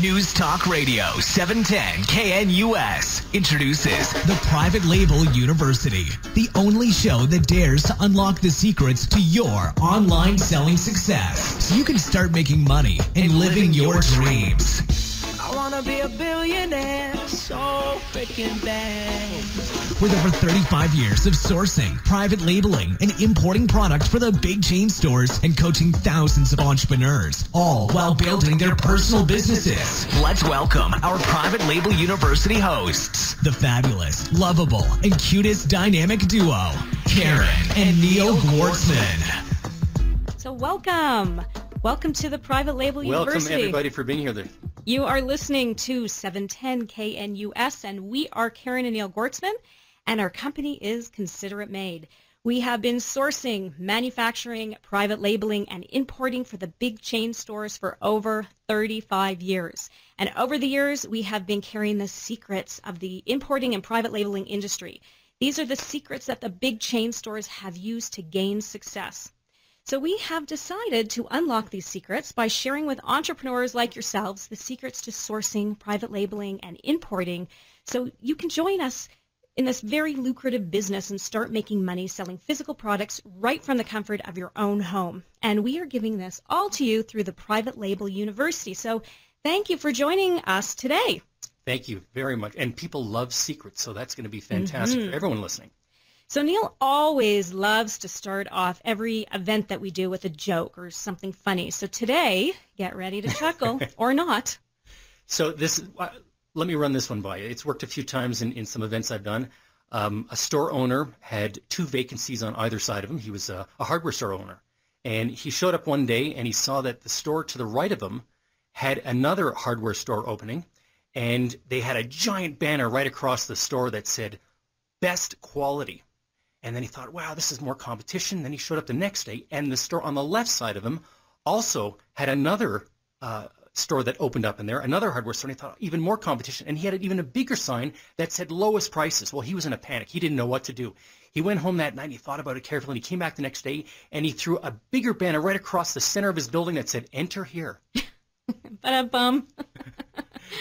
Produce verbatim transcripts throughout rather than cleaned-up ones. News Talk Radio seven ten K N U S introduces the Private Label University, the only show that dares to unlock the secrets to your online selling success, so you can start making money and, and living, living your, your dreams. dreams. I wanna be a billionaire, so freaking bad. With over thirty-five years of sourcing, private labeling, and importing products for the big chain stores and coaching thousands of entrepreneurs, all while building their personal businesses. Let's welcome our Private Label University hosts, the fabulous, lovable, and cutest dynamic duo, Karen and Neil Gwartzman. So welcome. Welcome to the Private Label University. Welcome, everybody, for being here. You are listening to seven ten K N U S, and we are Karen and Neil Gwartzman, and our company is Consider It Made. We have been sourcing, manufacturing, private labeling, and importing for the big chain stores for over thirty-five years. And over the years, we have been carrying the secrets of the importing and private labeling industry. These are the secrets that the big chain stores have used to gain success. So we have decided to unlock these secrets by sharing with entrepreneurs like yourselves the secrets to sourcing, private labeling, and importing, so you can join us in this very lucrative business and start making money selling physical products right from the comfort of your own home. And we are giving this all to you through the Private Label University. So thank you for joining us today. Thank you very much. And people love secrets, so that's going to be fantastic mm-hmm. for everyone listening. So Neil always loves to start off every event that we do with a joke or something funny. So today, get ready to chuckle or not. So this, uh, let me run this one by you. It's worked a few times in, in some events I've done. Um, a store owner had two vacancies on either side of him. He was a, a hardware store owner. And he showed up one day and he saw that the store to the right of him had another hardware store opening. And they had a giant banner right across the store that said, best quality. And then he thought, wow, this is more competition. Then he showed up the next day, and the store on the left side of him also had another uh, store that opened up in there, another hardware store, and he thought, even more competition. And he had even a bigger sign that said lowest prices. Well, he was in a panic. He didn't know what to do. He went home that night, and he thought about it carefully, and he came back the next day, and he threw a bigger banner right across the center of his building that said, enter here. Ba-da-bum.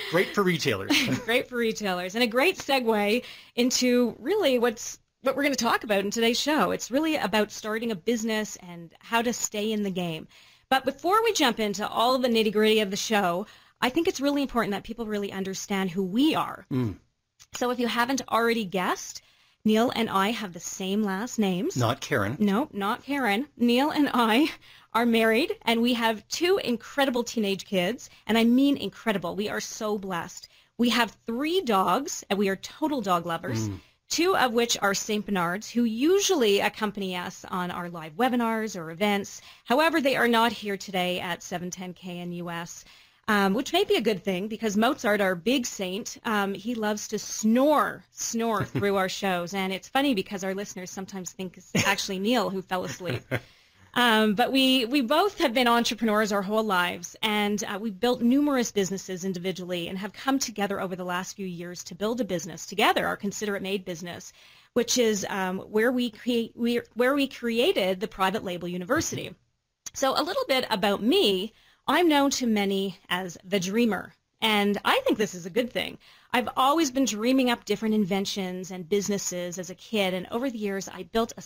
Great for retailers. Great for retailers, and a great segue into really what's what we're going to talk about in today's show. It's really about starting a business and how to stay in the game. But before we jump into all of the nitty-gritty of the show, I think it's really important that people really understand who we are. Mm. So if you haven't already guessed, Neil and I have the same last names. Not Karen. No, not Karen. Neil and I are married, and we have two incredible teenage kids, and I mean incredible. We are so blessed. We have three dogs, and we are total dog lovers. Mm. Two of which are Saint Bernards, who usually accompany us on our live webinars or events. However, they are not here today at seven ten K N U S, um, which may be a good thing because Mozart, our big saint, um, he loves to snore, snore through our shows. And it's funny because our listeners sometimes think it's actually Neil who fell asleep. Um, but we, we both have been entrepreneurs our whole lives, and uh, we've built numerous businesses individually and have come together over the last few years to build a business together, our Consider It Made business, which is um, where, we create, we, where we created the Private Label University. So a little bit about me, I'm known to many as the dreamer, and I think this is a good thing. I've always been dreaming up different inventions and businesses as a kid, and over the years I built a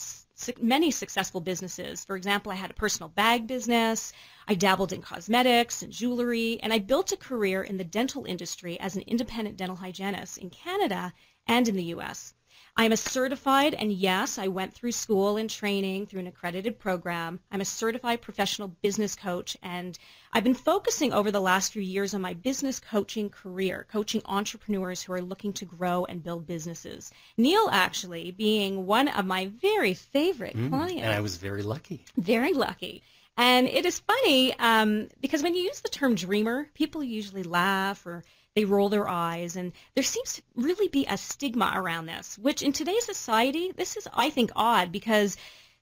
many successful businesses. For example, I had a personal bag business, I dabbled in cosmetics and jewelry, and I built a career in the dental industry as an independent dental hygienist in Canada and in the U S. I'm a certified, and yes, I went through school and training through an accredited program. I'm a certified professional business coach, and I've been focusing over the last few years on my business coaching career, coaching entrepreneurs who are looking to grow and build businesses. Neil, actually, being one of my very favorite mm, clients. And I was very lucky. Very lucky. And it is funny um, because when you use the term dreamer, people usually laugh or they roll their eyes, and there seems to really be a stigma around this, which in today's society, this is, I think, odd because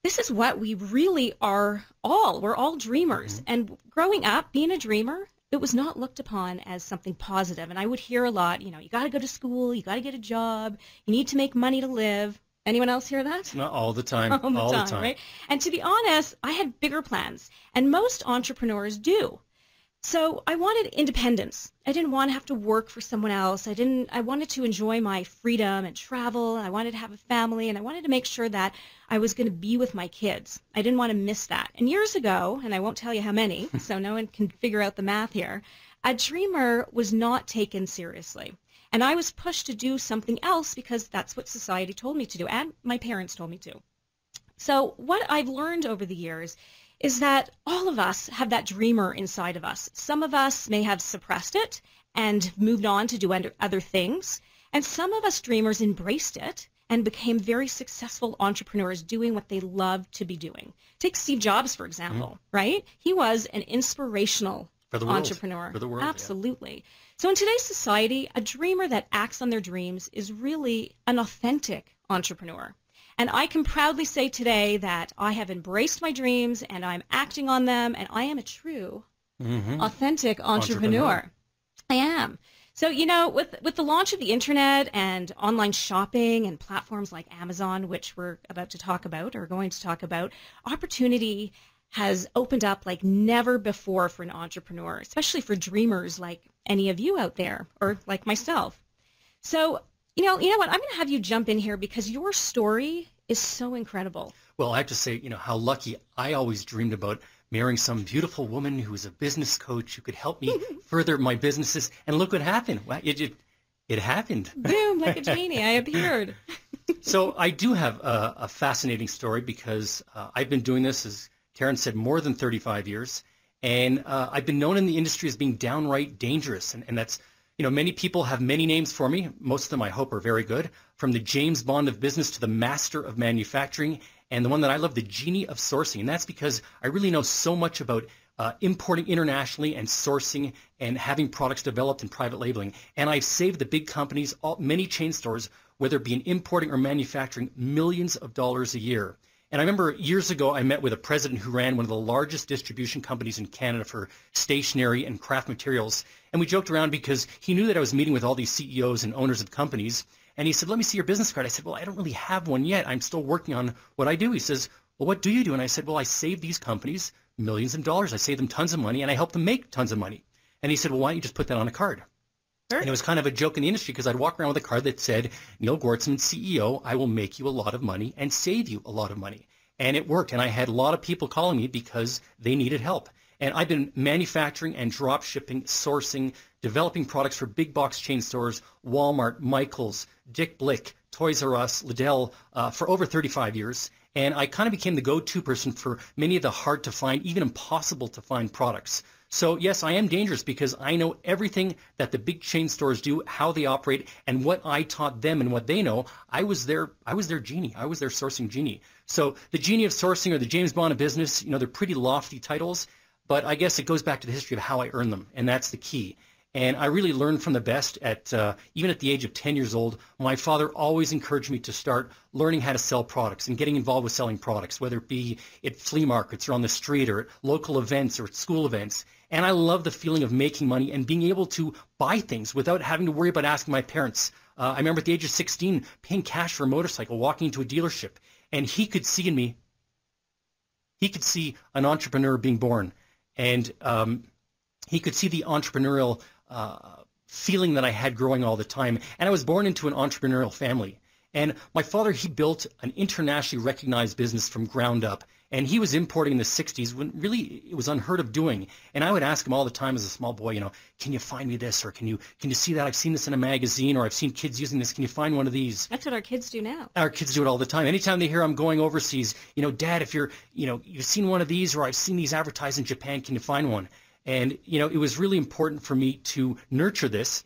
this is what we really are all. We're all dreamers. Mm-hmm. And growing up, being a dreamer, it was not looked upon as something positive. And I would hear a lot, you know, you got to go to school, you got to get a job, you need to make money to live. Anyone else hear that? Not all the time. All the all time, the time. Right? And to be honest, I had bigger plans, and most entrepreneurs do. So I wanted independence. I didn't want to have to work for someone else. I didn't, I wanted to enjoy my freedom and travel. I wanted to have a family, and I wanted to make sure that I was going to be with my kids. I didn't want to miss that. And years ago, and I won't tell you how many, so no one can figure out the math here, a dreamer was not taken seriously. And I was pushed to do something else because that's what society told me to do, and my parents told me to. So what I've learned over the years is that all of us have that dreamer inside of us. Some of us may have suppressed it and moved on to do other things, and some of us dreamers embraced it and became very successful entrepreneurs doing what they loved to be doing. Take Steve Jobs, for example, mm-hmm. right? He was an inspirational For the world. entrepreneur. For the world, Absolutely. Yeah. So in today's society, a dreamer that acts on their dreams is really an authentic entrepreneur. And I can proudly say today that I have embraced my dreams and I'm acting on them, and I am a true, mm-hmm. authentic entrepreneur. entrepreneur. I am. So, you know, with, with the launch of the internet and online shopping and platforms like Amazon, which we're about to talk about or going to talk about, opportunity has opened up like never before for an entrepreneur, especially for dreamers like any of you out there or like myself. So, You know, you know what? I'm going to have you jump in here because your story is so incredible. Well, I have to say, you know, how lucky I always dreamed about marrying some beautiful woman who was a business coach who could help me further my businesses. And look what happened. It, it, it happened. Boom, like a genie, I appeared. So I do have a, a fascinating story because uh, I've been doing this, as Karen said, more than thirty-five years. And uh, I've been known in the industry as being downright dangerous. And, and that's You know, many people have many names for me. Most of them, I hope, are very good. From the James Bond of business to the master of manufacturing, and the one that I love, the genie of sourcing. And that's because I really know so much about uh, importing internationally and sourcing and having products developed in private labeling. And I've saved the big companies, all, many chain stores, whether it be in importing or manufacturing, millions of dollars a year. And I remember years ago, I met with a president who ran one of the largest distribution companies in Canada for stationery and craft materials. And we joked around because he knew that I was meeting with all these C E Os and owners of companies. And he said, let me see your business card. I said, well, I don't really have one yet. I'm still working on what I do. He says, well, what do you do? And I said, well, I save these companies millions of dollars. I save them tons of money, and I help them make tons of money. And he said, well, why don't you just put that on a card? Sure. And it was kind of a joke in the industry because I'd walk around with a card that said, Neil Gwartzman, C E O, I will make you a lot of money and save you a lot of money. And it worked. And I had a lot of people calling me because they needed help. And I've been manufacturing and drop shipping, sourcing, developing products for big box chain stores, Walmart, Michaels, Dick Blick, Toys R Us, Lidl, uh, for over thirty-five years. And I kind of became the go-to person for many of the hard to find, even impossible to find products. So yes, I am dangerous because I know everything that the big chain stores do, how they operate, and what I taught them and what they know. I was their, I was their genie. I was their sourcing genie. So the genie of sourcing or the James Bond of business, you know, they're pretty lofty titles, but I guess it goes back to the history of how I earned them, and that's the key. And I really learned from the best at, uh, even at the age of ten years old, my father always encouraged me to start learning how to sell products and getting involved with selling products, whether it be at flea markets or on the street or at local events or at school events. And I love the feeling of making money and being able to buy things without having to worry about asking my parents. Uh, I remember at the age of sixteen, paying cash for a motorcycle, walking into a dealership, and he could see in me, he could see an entrepreneur being born. And um, he could see the entrepreneurial Uh, feeling that I had growing all the time. And I was born into an entrepreneurial family. And my father, he built an internationally recognized business from ground up. And he was importing in the sixties when really it was unheard of doing. And I would ask him all the time as a small boy, you know, can you find me this? Or can you can you see that? I've seen this in a magazine, or I've seen kids using this. Can you find one of these? That's what our kids do now. Our kids do it all the time. Anytime they hear I'm going overseas, you know, Dad, if you're, you know, you've seen one of these, or I've seen these advertised in Japan, can you find one? And, you know, it was really important for me to nurture this.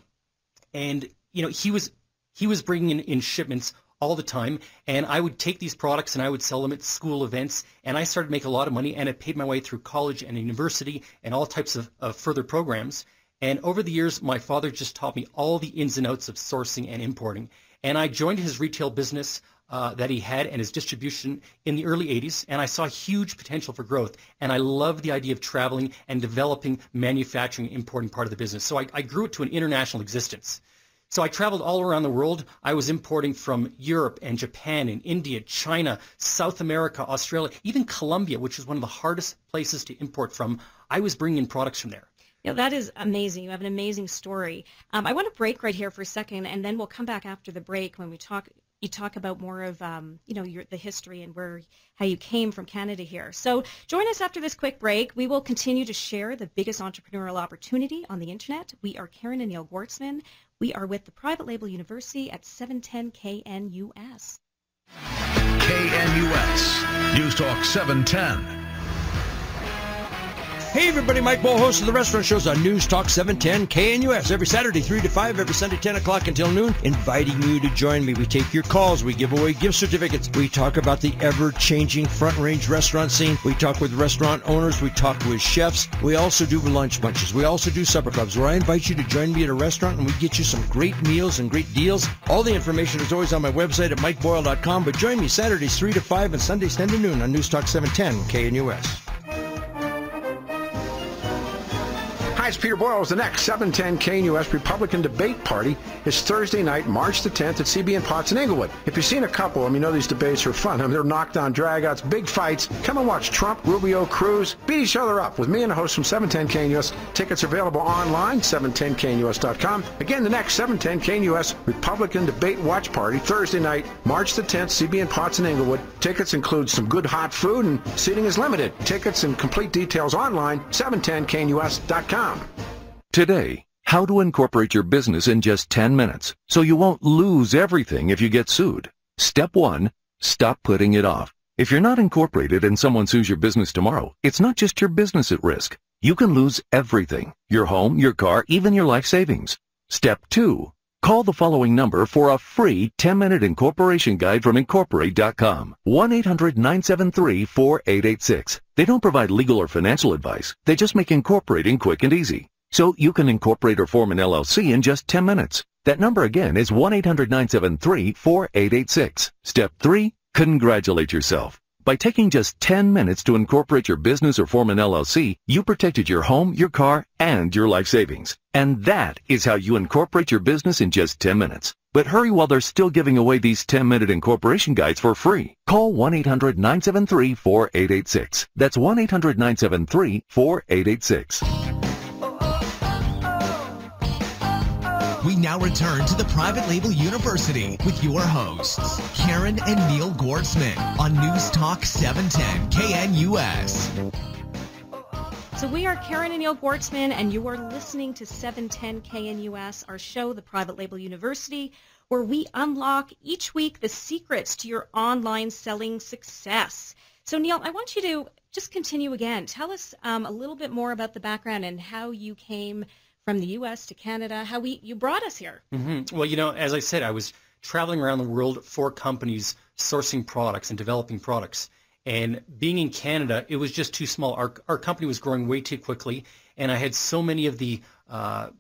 And, you know, he was he was bringing in, in shipments all the time. And I would take these products and I would sell them at school events. And I started to make a lot of money, and it paid my way through college and university and all types of, of further programs. And over the years, my father just taught me all the ins and outs of sourcing and importing. And I joined his retail business Uh, that he had and his distribution in the early eighties, and I saw huge potential for growth. And I loved the idea of traveling and developing manufacturing, importing part of the business. So I, I grew it to an international existence. So I traveled all around the world. I was importing from Europe and Japan and India, China, South America, Australia, even Colombia, which was one of the hardest places to import from. I was bringing in products from there. You know, that is amazing. You have an amazing story. Um, I want to break right here for a second, and then we'll come back after the break when we talk. You talk about more of um, you know your, the history and where how you came from Canada here. So join us after this quick break. We will continue to share the biggest entrepreneurial opportunity on the internet. We are Karen and Neil Gwartzman. We are with the Private Label University at seven ten K N U S. K N U S News Talk seven ten. Hey everybody, Mike Bowe, host of the Restaurant Shows on News Talk seven ten K N U S. Every Saturday three to five, every Sunday ten o'clock until noon. Inviting you to join me. We take your calls. We give away gift certificates. We talk about the ever-changing Front Range restaurant scene. We talk with restaurant owners. We talk with chefs. We also do lunch bunches. We also do supper clubs, where I invite you to join me at a restaurant and we get you some great meals and great deals. All the information is always on my website at mike boyle dot com. But join me Saturdays three to five and Sundays ten to noon on News Talk seven ten K N U S. It's Peter Boyle. The next seven ten K N U S Republican debate party is Thursday night, March the tenth at C B N Potts in Englewood. If you've seen a couple, I mean, you know these debates are fun. I mean, they're knockdown dragouts, big fights. Come and watch Trump, Rubio, Cruz beat each other up with me and a host from seven ten K N U S. Tickets are available online, seven ten K N U S dot com. Again, the next seven ten K N U S Republican debate watch party, Thursday night, March the tenth, C B N Potts in Englewood. Tickets include some good hot food and seating is limited. Tickets and complete details online, seven ten K N U S dot com. Today, how to incorporate your business in just ten minutes so you won't lose everything if you get sued. Step one. Stop putting it off. If you're not incorporated and someone sues your business tomorrow, it's not just your business at risk. You can lose everything: your home, your car, even your life savings. Step two. Call the following number for a free ten minute incorporation guide from incorporate dot com. one eight hundred nine seven three four eight eight six. They don't provide legal or financial advice. They just make incorporating quick and easy. So you can incorporate or form an L L C in just ten minutes. That number again is one eight hundred nine seven three four eight eight six. Step three. Congratulate yourself. By taking just ten minutes to incorporate your business or form an L L C, you protected your home, your car, and your life savings. And that is how you incorporate your business in just ten minutes. But hurry, while they're still giving away these ten minute incorporation guides for free. Call one eight hundred nine seven three four eight eight six. That's one eight hundred nine seven three four eight eight six. We now return to the Private Label University with your hosts, Karen and Neil Gwartzman, on News Talk seven ten K N U S. So we are Karen and Neil Gwartzman, and you are listening to seven ten K N U S, our show, The Private Label University, where we unlock each week the secrets to your online selling success. So, Neil, I want you to just continue again. Tell us um, a little bit more about the background and how you came from the U S to Canada, how we you brought us here. Mm-hmm. Well, you know, as I said, I was traveling around the world for companies sourcing products and developing products. And being in Canada, it was just too small. Our, our company was growing way too quickly, and I had so many of the uh,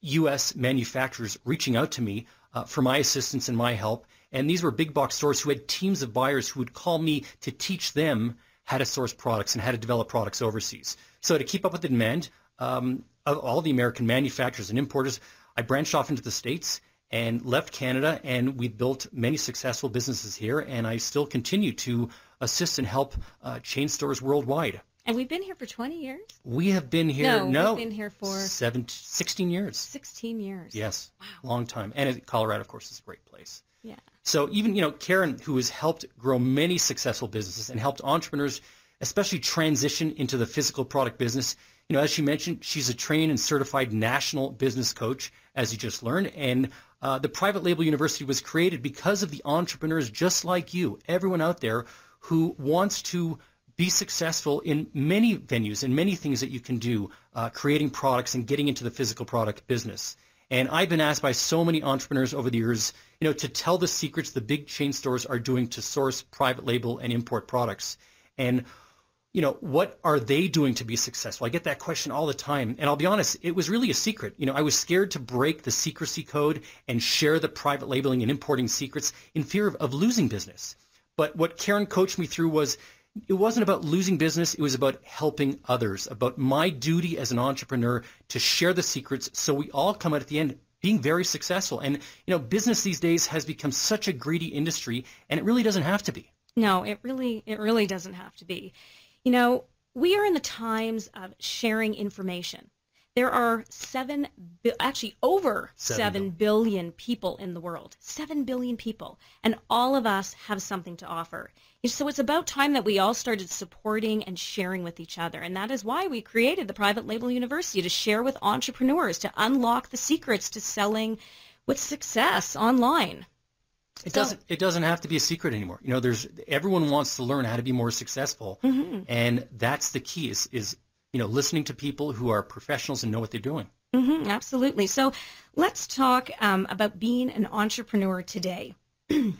U S manufacturers reaching out to me uh, for my assistance and my help. And these were big box stores who had teams of buyers who would call me to teach them how to source products and how to develop products overseas. So to keep up with the demand, um, of all the American manufacturers and importers, I branched off into the States and left Canada, and we built many successful businesses here, and I still continue to assist and help uh, chain stores worldwide. And we've been here for twenty years? We have been here, no, no we've been here for seven, sixteen years. sixteen years. Yes, wow. Long time. And Colorado, of course, is a great place. Yeah. So even, you know, Karen, who has helped grow many successful businesses and helped entrepreneurs, especially transition into the physical product business, you know, as she mentioned, she's a trained and certified national business coach, as you just learned. And uh, the Private Label University was created because of the entrepreneurs just like you, everyone out there who wants to be successful in many venues and many things that you can do, uh, creating products and getting into the physical product business. And I've been asked by so many entrepreneurs over the years, you know, to tell the secrets the big chain stores are doing to source private label and import products. And you know, what are they doing to be successful? I get that question all the time. And I'll be honest, it was really a secret. You know, I was scared to break the secrecy code and share the private labeling and importing secrets in fear of, of losing business. But what Karen coached me through was, it wasn't about losing business. It was about helping others, about my duty as an entrepreneur to share the secrets so we all come out at the end being very successful. And, you know, business these days has become such a greedy industry, and it really doesn't have to be. No, it really, it really doesn't have to be. You know, we are in the times of sharing information. There are seven, actually over seven billion people in the world. Seven billion people, and all of us have something to offer. So it's about time that we all started supporting and sharing with each other, and that is why we created the Private Label University, to share with entrepreneurs, to unlock the secrets to selling with success online. It so, doesn't. It doesn't have to be a secret anymore. You know, there's everyone wants to learn how to be more successful, mm-hmm. and that's the key. Is is you know, listening to people who are professionals and know what they're doing. Mm-hmm, absolutely. So let's talk um, about being an entrepreneur today. And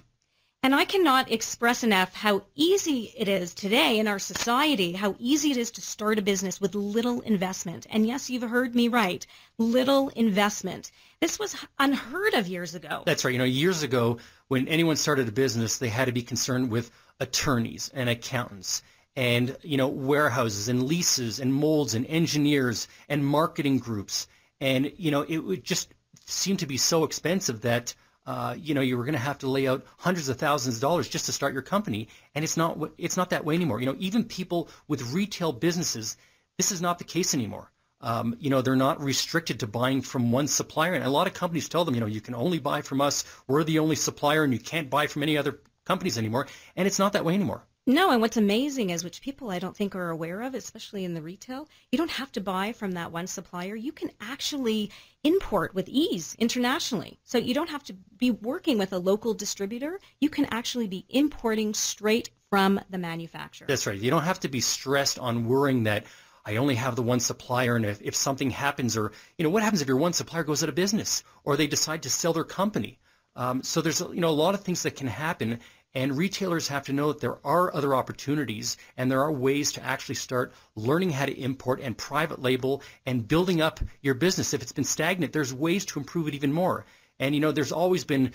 I cannot express enough how easy it is today in our society, how easy it is to start a business with little investment. And yes, you've heard me right, little investment. This was unheard of years ago. That's right. You know, years ago, when anyone started a business, they had to be concerned with attorneys and accountants, and you know, warehouses and leases and molds and engineers and marketing groups, and you know, it would just seem to be so expensive that uh, you know, you were going to have to lay out hundreds of thousands of dollars just to start your company, and it's not it's not that way anymore. You know, even people with retail businesses, this is not the case anymore. Um, you know, they're not restricted to buying from one supplier, and a lot of companies tell them, you know, you can only buy from us. We're the only supplier, and you can't buy from any other companies anymore. And it's not that way anymore. No, and what's amazing is, which people I don't think are aware of, especially in the retail, you don't have to buy from that one supplier. You can actually import with ease internationally. So you don't have to be working with a local distributor. You can actually be importing straight from the manufacturer. That's right. You don't have to be stressed on worrying that I only have the one supplier, and if, if something happens, or, you know, what happens if your one supplier goes out of business or they decide to sell their company? Um, so there's, you know, a lot of things that can happen. And retailers have to know that there are other opportunities, and there are ways to actually start learning how to import and private label and building up your business. If it's been stagnant, there's ways to improve it even more. And, you know, there's always been,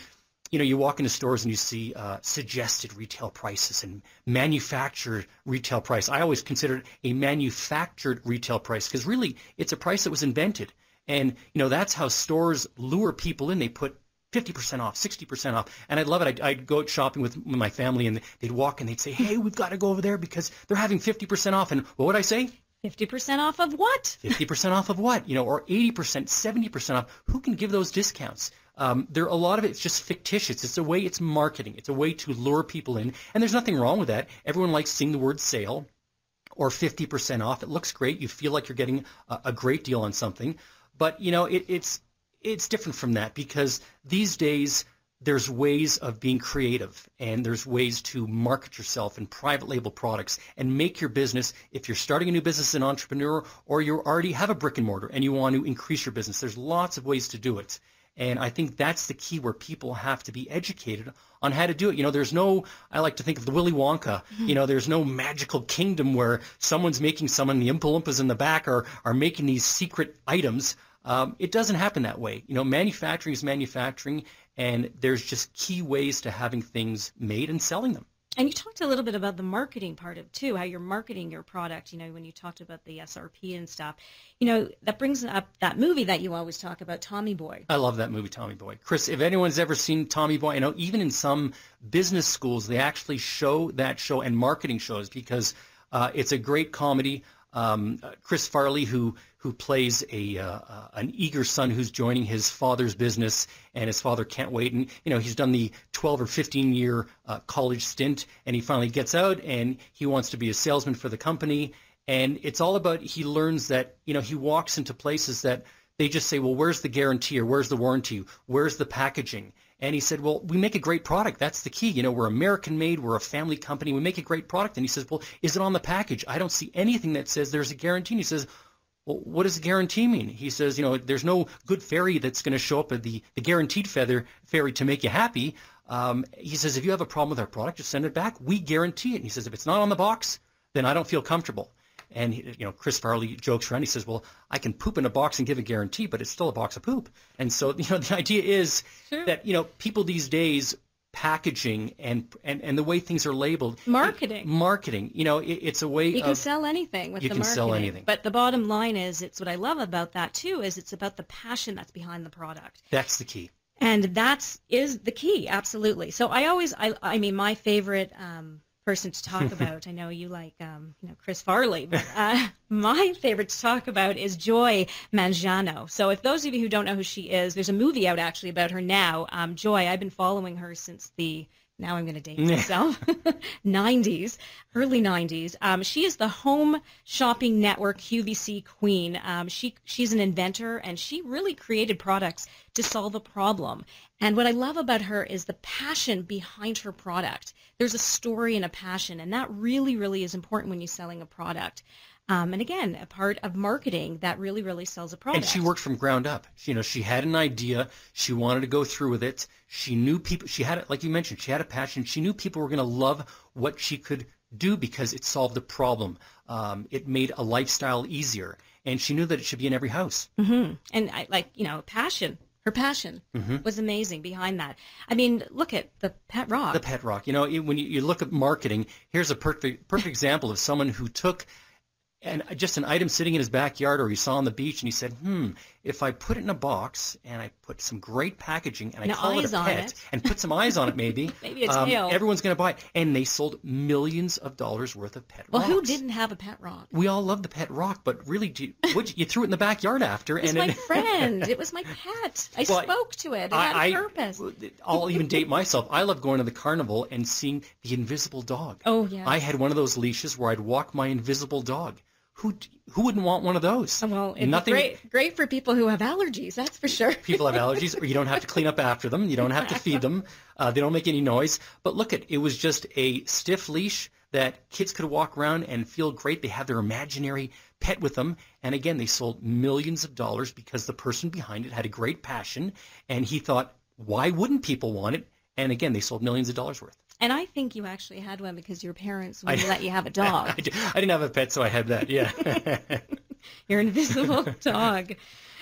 you know, you walk into stores and you see uh, suggested retail prices and manufactured retail price. I always consider it a manufactured retail price, because really it's a price that was invented. And, you know, that's how stores lure people in. They put fifty percent off, sixty percent off. And I'd love it. I'd, I'd go out shopping with my family, and they'd walk and they'd say, hey, we've got to go over there because they're having fifty percent off. And what would I say? fifty percent off of what? fifty percent off of what? You know, or eighty percent, seventy percent off. Who can give those discounts? Um, there, a lot of it's just fictitious. It's a way, it's marketing. It's a way to lure people in. And there's nothing wrong with that. Everyone likes seeing the word sale or fifty percent off. It looks great. You feel like you're getting a, a great deal on something. But, you know, it, it's, It's different from that, because these days there's ways of being creative, and there's ways to market yourself and private label products and make your business. If you're starting a new business, an entrepreneur, or you already have a brick and mortar and you want to increase your business, there's lots of ways to do it. And I think that's the key, where people have to be educated on how to do it. You know, there's no, I like to think of the Willy Wonka, mm-hmm. you know, there's no magical kingdom where someone's making someone, the Oompa Loompas in the back are, are making these secret items. Um, it doesn't happen that way. You know, manufacturing is manufacturing, and there's just key ways to having things made and selling them. And you talked a little bit about the marketing part of it too, how you're marketing your product. You know, when you talked about the S R P and stuff, you know, that brings up that movie that you always talk about, Tommy Boy. I love that movie, Tommy Boy. Chris, if anyone's ever seen Tommy Boy, I know even in some business schools, they actually show that show and marketing shows, because uh, it's a great comedy. Um, Chris Farley, who who plays a uh, uh, an eager son who's joining his father's business, and his father can't wait. And you know, he's done the twelve or fifteen year uh, college stint, and he finally gets out, and he wants to be a salesman for the company. And it's all about, he learns that, you know, he walks into places that they just say, well, where's the guarantee, or where's the warranty, where's the packaging? And he said, well, we make a great product. That's the key. You know, we're American made. We're a family company. We make a great product. And he says, well, is it on the package? I don't see anything that says there's a guarantee. And he says, well, what does a guarantee mean? He says, you know, there's no good fairy that's going to show up at the, the guaranteed feather fairy to make you happy. Um, he says, if you have a problem with our product, just send it back. We guarantee it. And he says, if it's not on the box, then I don't feel comfortable. And, you know, Chris Farley jokes around. He says, well, I can poop in a box and give a guarantee, but it's still a box of poop. And so, you know, the idea is sure. that, you know, people these days, packaging and, and, and the way things are labeled. Marketing. It, marketing. You know, it, it's a way You of, can sell anything with the marketing. You can sell anything. But the bottom line is, it's what I love about that, too, is it's about the passion that's behind the product. That's the key. And that's is the key, absolutely. So I always, I, I mean, my favorite um, person to talk about. I know you like, um, you know, Chris Farley, but uh, my favorite to talk about is Joy Manganiello. So if those of you who don't know who she is, there's a movie out actually about her now. Um, Joy, I've been following her since the, now I'm going to date myself, nineties, early nineties. Um, she is the Home Shopping Network Q V C queen. Um, she she's an inventor, and she really created products to solve a problem. And what I love about her is the passion behind her product. There's a story and a passion, and that really, really is important when you're selling a product. Um, and again, a part of marketing that really, really sells a product. And she worked from ground up. She, you know, she had an idea. She wanted to go through with it. She knew people. She had, like you mentioned, she had a passion. She knew people were going to love what she could do because it solved a problem. Um, it made a lifestyle easier. And she knew that it should be in every house. Mm-hmm. And I, like, you know, passion. Her passion mm-hmm. was amazing behind that. I mean, look at the pet rock. The pet rock. You know, it, when you, you look at marketing, here's a perfect perfect example of someone who took and just an item sitting in his backyard or he saw on the beach, and he said, hmm, if I put it in a box and I put some great packaging and I call it a pet and put some eyes on it maybe, maybe a tail. Um, everyone's going to buy it. And they sold millions of dollars worth of pet rocks. Well, who didn't have a pet rock? We all love the pet rock, but really, do you, would you, you threw it in the backyard after. It was and my it, friend. It was my pet. I well, spoke to it. It I, had a purpose. I, I'll even date myself. I love going to the carnival and seeing the invisible dog. Oh, yeah. I had one of those leashes where I'd walk my invisible dog. Who who wouldn't want one of those? Well, it's Nothing... great great for people who have allergies, that's for sure. People have allergies, or you don't have to clean up after them. You don't have to feed them. Uh, they don't make any noise. But look, at, it was just a stiff leash that kids could walk around and feel great. They had their imaginary pet with them. And again, they sold millions of dollars because the person behind it had a great passion. And he thought, why wouldn't people want it? And again, they sold millions of dollars worth. And I think you actually had one because your parents wouldn't let you have a dog. I, I didn't have a pet, so I had that, yeah. Your invisible dog.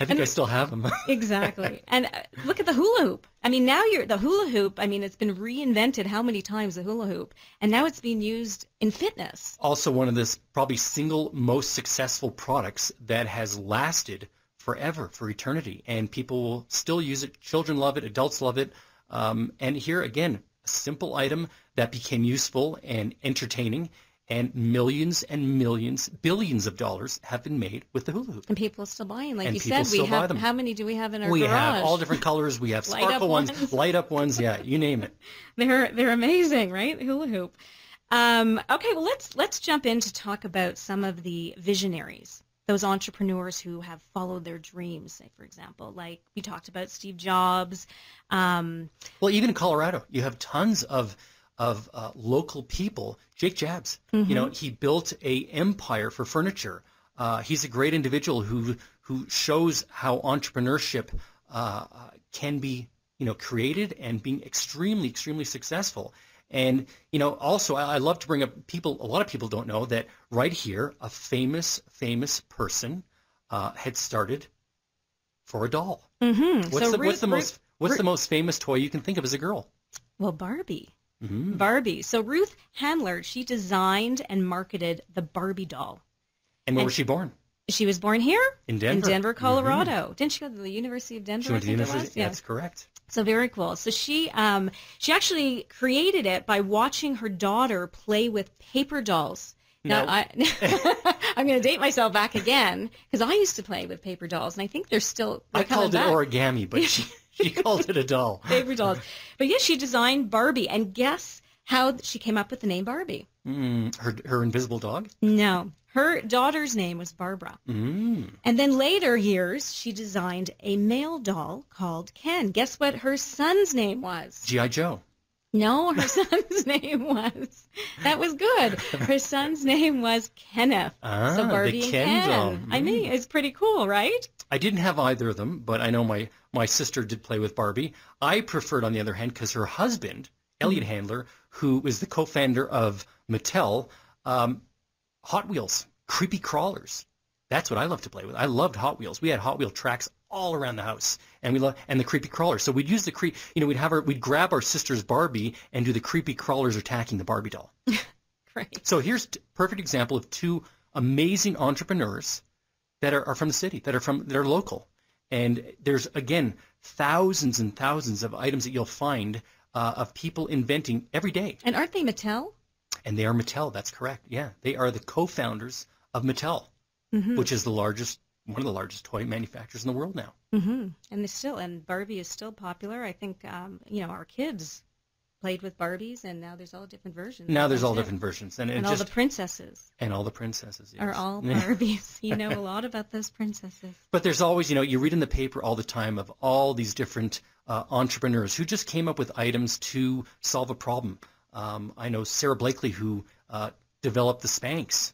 I think and I still have them. Exactly. And look at the hula hoop. I mean, now you're the hula hoop. I mean, it's been reinvented how many times, the hula hoop, and now it's being used in fitness. Also one of the probably single most successful products that has lasted forever, for eternity, and people will still use it. Children love it. Adults love it. Um, and here, again, a simple item that became useful and entertaining, and millions and millions, billions of dollars have been made with the hula hoop. And people are still buying. Like and you said, we have, how many do we have in our we garage? We have all different colors. We have sparkle ones, ones, light up ones. Yeah, you name it. They're, they're amazing, right? Hula hoop. Um, okay, well, let's, let's jump in to talk about some of the visionaries. Those entrepreneurs who have followed their dreams, say, for example, like we talked about Steve Jobs. Um, well, even in Colorado, you have tons of of uh, local people. Jake Jabs, mm-hmm. you know, he built a empire for furniture. Uh, he's a great individual who who shows how entrepreneurship uh, can be, you know, created and being extremely, extremely successful. And, you know, also I, I love to bring up people, a lot of people don't know that right here, a famous, famous person uh, had started for a doll. Mm-hmm. What's, so the, Ruth, what's, the, Ruth, most, what's Ruth. the most famous toy you can think of as a girl? Well, Barbie. Mm-hmm. Barbie. So Ruth Handler, she designed and marketed the Barbie doll. And where and was she born? She was born here? In Denver. In Denver, Colorado. Mm-hmm. Didn't she go to the University of Denver? She went to the University, yeah. That's correct. So very cool. So she um, she actually created it by watching her daughter play with paper dolls. Now, no. I, I'm going to date myself back again because I used to play with paper dolls, and I think they're still they're I called it back. Origami, but she, she called it a doll. Paper dolls. But, yes, yeah, she designed Barbie, and guess how she came up with the name Barbie? Mm, her, her invisible dog? No. Her daughter's name was Barbara. Mm. And then later years, she designed a male doll called Ken. Guess what her son's name was? G I. Joe. No, her son's name was. That was good. Her son's name was Kenneth. Ah, so Barbie the Ken and Ken. Doll. Mm. I mean, it's pretty cool, right? I didn't have either of them, but I know my, my sister did play with Barbie. I preferred, on the other hand, because her husband, Elliot mm. Handler, who was the co-founder of Mattel, um, Hot Wheels, creepy crawlers. That's what I love to play with. I loved Hot Wheels. We had Hot Wheel tracks all around the house, and we love and the creepy crawlers. So we'd use the cre you know, we'd have our we'd grab our sister's Barbie and do the creepy crawlers attacking the Barbie doll. Great. So here's a perfect example of two amazing entrepreneurs that are, are from the city, that are from that are local, and there's again thousands and thousands of items that you'll find uh, of people inventing every day. And aren't they Mattel? And they are Mattel. That's correct. Yeah. They are the co-founders of Mattel, mm-hmm. which is the largest, one of the largest toy manufacturers in the world now. Mm-hmm. And still, and Barbie is still popular. I think, um, you know, our kids played with Barbies, and now there's all different versions. Now there's all it. different versions. And, it and just, all the princesses. And all the princesses, yes. Are all Barbies. You know a lot about those princesses. But there's always, you know, you read in the paper all the time of all these different uh, entrepreneurs who just came up with items to solve a problem. Um, I know Sarah Blakely, who uh, developed the Spanx.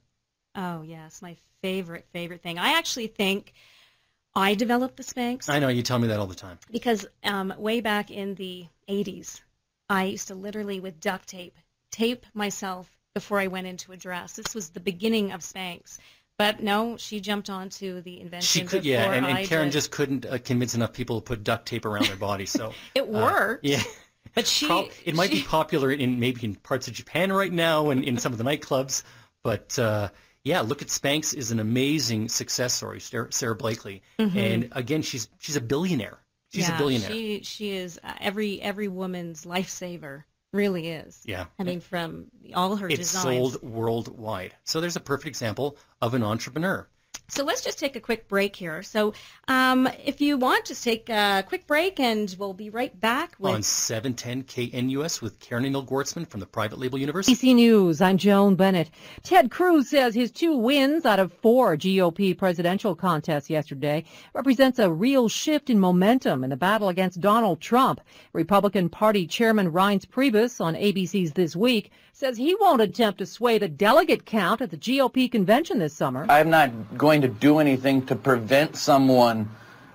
Oh, yes, my favorite, favorite thing. I actually think I developed the Spanx. I know, you tell me that all the time. Because um, way back in the eighties, I used to literally, with duct tape, tape myself before I went into a dress. This was the beginning of Spanx. But no, she jumped onto the invention. She could, yeah, and, and Karen did. just couldn't uh, convince enough people to put duct tape around their body. So it worked. Uh, yeah. But she, it might she, be popular in maybe in parts of Japan right now and in some of the nightclubs. But uh, yeah, look at Spanx is an amazing success story, Sarah Blakely, mm-hmm. and again, she's she's a billionaire. She's yeah, a billionaire. She she is uh, every every woman's lifesaver, really is. Yeah, I mean, from all her it's designs. It's sold worldwide. So there's a perfect example of an entrepreneur. So let's just take a quick break here. So um, if you want, just take a quick break, and we'll be right back. With On seven ten K N U S with Karen and Neil Gwartzman from the Private Label University. B B C News, I'm Joan Bennett. Ted Cruz says his two wins out of four G O P presidential contests yesterday represents a real shift in momentum in the battle against Donald Trump. Republican Party Chairman Reince Priebus on A B C's This Week says he won't attempt to sway the delegate count at the G O P convention this summer. I'm not going to do anything to prevent someone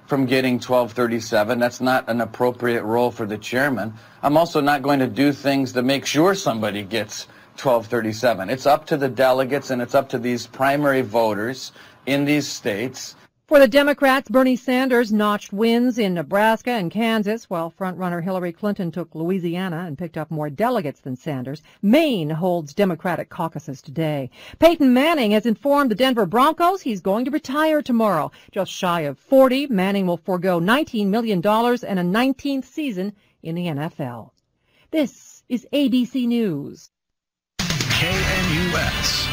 from getting twelve thirty-seven. That's not an appropriate role for the chairman. I'm also not going to do things to make sure somebody gets twelve thirty-seven. It's up to the delegates, and it's up to these primary voters in these states. For the Democrats, Bernie Sanders notched wins in Nebraska and Kansas, while frontrunner Hillary Clinton took Louisiana and picked up more delegates than Sanders. Maine holds Democratic caucuses today. Peyton Manning has informed the Denver Broncos he's going to retire tomorrow. Just shy of forty, Manning will forego nineteen million dollars and a nineteenth season in the N F L. This is A B C News. K N U S.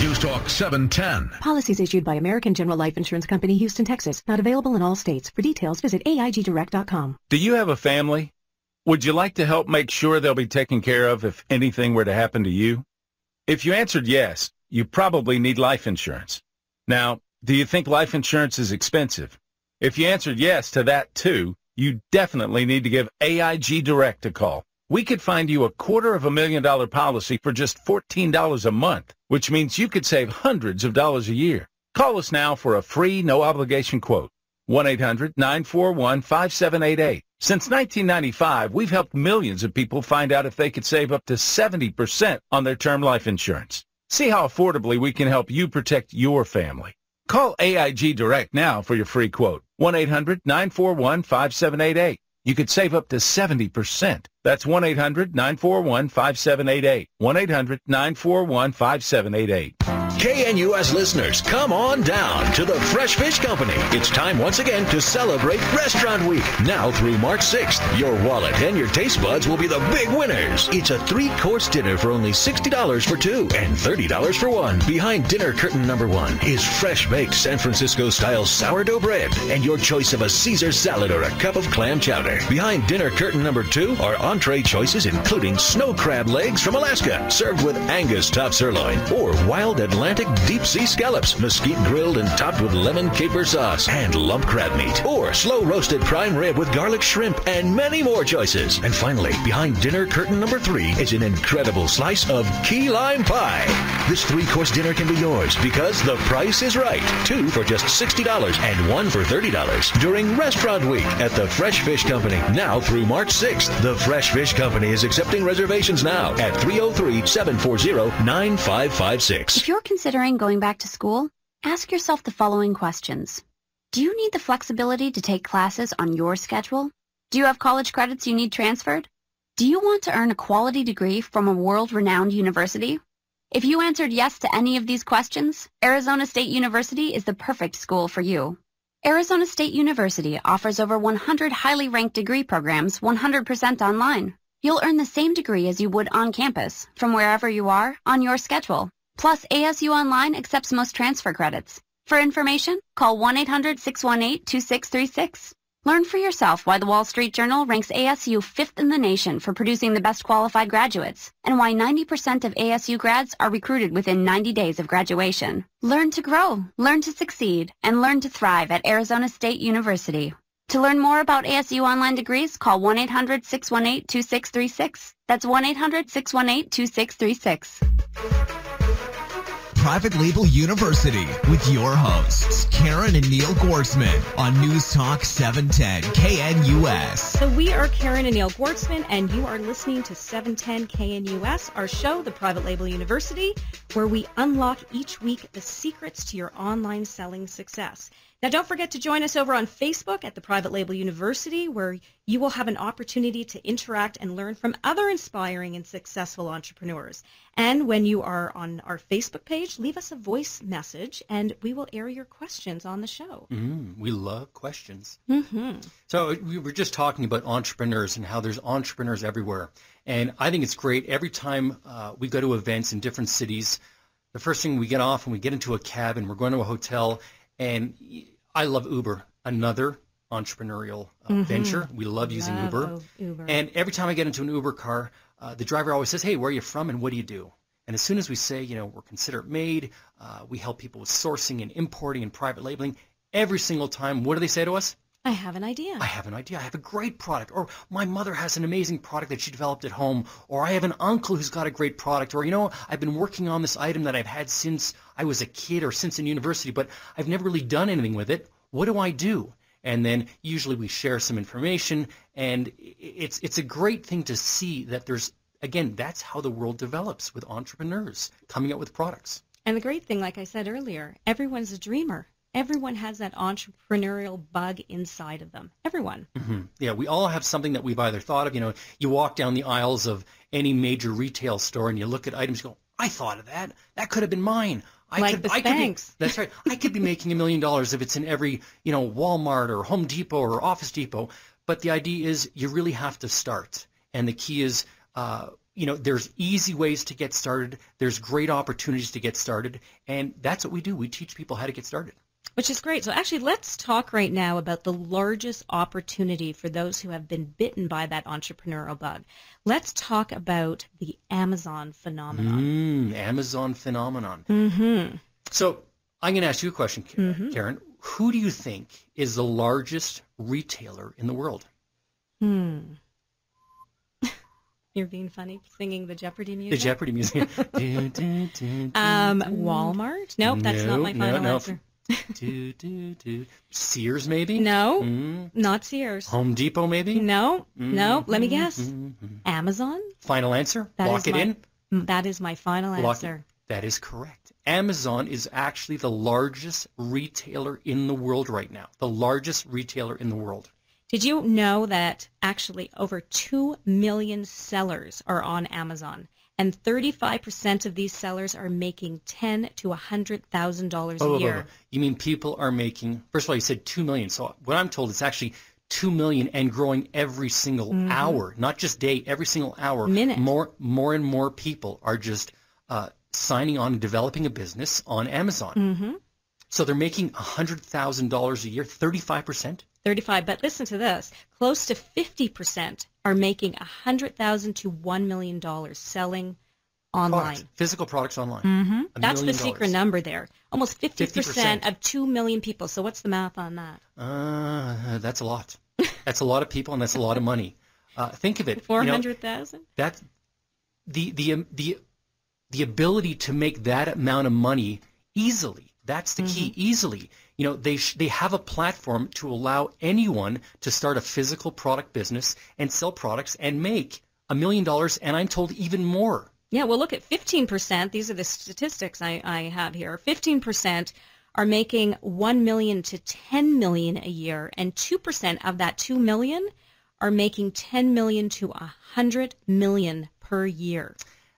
News Talk seven ten. Policies issued by American General Life Insurance Company, Houston, Texas. Not available in all states. For details, visit A I G direct dot com. Do you have a family? Would you like to help make sure they'll be taken care of if anything were to happen to you? If you answered yes, you probably need life insurance. Now, do you think life insurance is expensive? If you answered yes to that too, you definitely need to give A I G Direct a call. We could find you a quarter of a million dollar policy for just fourteen dollars a month, which means you could save hundreds of dollars a year. Call us now for a free, no-obligation quote. one eight hundred nine four one five seven eight eight. Since nineteen ninety-five, we've helped millions of people find out if they could save up to seventy percent on their term life insurance. See how affordably we can help you protect your family. Call A I G Direct now for your free quote. one eight hundred nine four one five seven eight eight. You could save up to seventy percent. That's one eight hundred nine four one five seven eight eight. one eight hundred nine four one five seven eight eight. K N U S listeners, come on down to the Fresh Fish Company. It's time once again to celebrate Restaurant Week. Now through March sixth, your wallet and your taste buds will be the big winners. It's a three-course dinner for only sixty dollars for two and thirty dollars for one. Behind dinner curtain number one is fresh-baked San Francisco-style sourdough bread and your choice of a Caesar salad or a cup of clam chowder. Behind dinner curtain number two are entree choices including snow crab legs from Alaska, served with Angus top sirloin, or wild Atlantic deep-sea scallops, mesquite grilled and topped with lemon caper sauce and lump crab meat, or slow-roasted prime rib with garlic shrimp, and many more choices. And finally, behind dinner curtain number three is an incredible slice of key lime pie. This three-course dinner can be yours because the price is right. Two for just sixty dollars and one for thirty dollars during Restaurant Week at the Fresh Fish Company. Now through March sixth, the Fresh Fish Company is accepting reservations now at three oh three, seven four zero, nine five five six. If you're considering going back to school, ask yourself the following questions. Do you need the flexibility to take classes on your schedule? Do you have college credits you need transferred? Do you want to earn a quality degree from a world-renowned university? If you answered yes to any of these questions, Arizona State University is the perfect school for you. Arizona State University offers over one hundred highly ranked degree programs one hundred percent online. You'll earn the same degree as you would on campus, from wherever you are, on your schedule. Plus, A S U Online accepts most transfer credits. For information, call one eight hundred, six one eight, two six three six. Learn for yourself why the Wall Street Journal ranks A S U fifth in the nation for producing the best qualified graduates, and why ninety percent of A S U grads are recruited within ninety days of graduation. Learn to grow, learn to succeed, and learn to thrive at Arizona State University. To learn more about A S U online degrees, call one eight hundred, six one eight, two six three six. That's one eight hundred, six one eight, two six three six. Private Label University with your hosts, Karen and Neil Gwartzman on News Talk seven ten K N U S. So we are Karen and Neil Gwartzman, and you are listening to seven ten K N U S, our show, The Private Label University, where we unlock each week the secrets to your online selling success. Now, don't forget to join us over on Facebook at The Private Label University, where you will have an opportunity to interact and learn from other inspiring and successful entrepreneurs. And when you are on our Facebook page, leave us a voice message, and we will air your questions on the show. Mm, we love questions. Mm-hmm. So we were just talking about entrepreneurs and how there's entrepreneurs everywhere. And I think it's great. Every time uh, we go to events in different cities, the first thing we get off and we get into a cab and we're going to a hotel. And I love Uber, another entrepreneurial uh, mm-hmm. venture. We love using love Uber. Uber. And every time I get into an Uber car, uh, the driver always says, hey, where are you from and what do you do? And as soon as we say, you know, we're Consider It Made, uh, we help people with sourcing and importing and private labeling, every single time, what do they say to us? I have an idea. I have an idea. I have a great product. Or my mother has an amazing product that she developed at home. Or I have an uncle who's got a great product. Or, you know, I've been working on this item that I've had since I was a kid or since in university, but I've never really done anything with it. What do I do? And then usually we share some information, and it's it's a great thing to see that there's, again, that's how the world develops with entrepreneurs coming up with products. And the great thing, like I said earlier, everyone's a dreamer. Everyone has that entrepreneurial bug inside of them. Everyone. Mm-hmm. Yeah, we all have something that we've either thought of. You know, you walk down the aisles of any major retail store and you look at items, you go, I thought of that. That could have been mine. I like could, the I Spanx. Could be, that's right. I could be making a million dollars if it's in every, you know, Walmart or Home Depot or Office Depot. But the idea is you really have to start. And the key is, uh, you know, there's easy ways to get started. There's great opportunities to get started. And that's what we do. We teach people how to get started. Which is great. So actually, let's talk right now about the largest opportunity for those who have been bitten by that entrepreneurial bug. Let's talk about the Amazon phenomenon. Mm, Amazon phenomenon. Mm-hmm. So I'm going to ask you a question, Karen. Mm-hmm. Who do you think is the largest retailer in the world? Hmm. You're being funny, singing the Jeopardy music. The Jeopardy music. um, Walmart? Nope, that's no, not my final no, no. answer. do, do, do. Sears, maybe? No, mm. not Sears. Home Depot, maybe? No, mm-hmm. no. Let me guess. Mm-hmm. Amazon? Final answer? That Lock it my, in? That is my final Lock answer. It. That is correct. Amazon is actually the largest retailer in the world right now. The largest retailer in the world. Did you know that actually over two million sellers are on Amazon? And thirty-five percent of these sellers are making ten thousand to one hundred thousand dollars a oh, year. Oh, oh. You mean people are making, first of all, you said two million. So what I'm told, it's actually two million and growing every single mm-hmm. hour, not just day, every single hour. Minute. More, more and more people are just uh, signing on and developing a business on Amazon. Mm-hmm. So they're making one hundred thousand dollars a year, thirty-five percent? thirty-five, but listen to this. Close to fifty percent are making one hundred thousand to one million dollars selling online. Products, physical products online. Mm-hmm. That's the secret dollars. number there. Almost fifty percent, fifty percent of two million people. So what's the math on that? Uh, that's a lot. That's a lot of people, and that's a lot of money. Uh, think of it. four hundred thousand? You know, that's the, the, the, the ability to make that amount of money easily. That's the key, mm-hmm. easily. You know, they sh they have a platform to allow anyone to start a physical product business and sell products and make a million dollars, and I'm told even more. Yeah, well, look at fifteen percent. These are the statistics I, I have here. fifteen percent are making one million to ten million a year, and two percent of that two million are making ten million to one hundred million per year.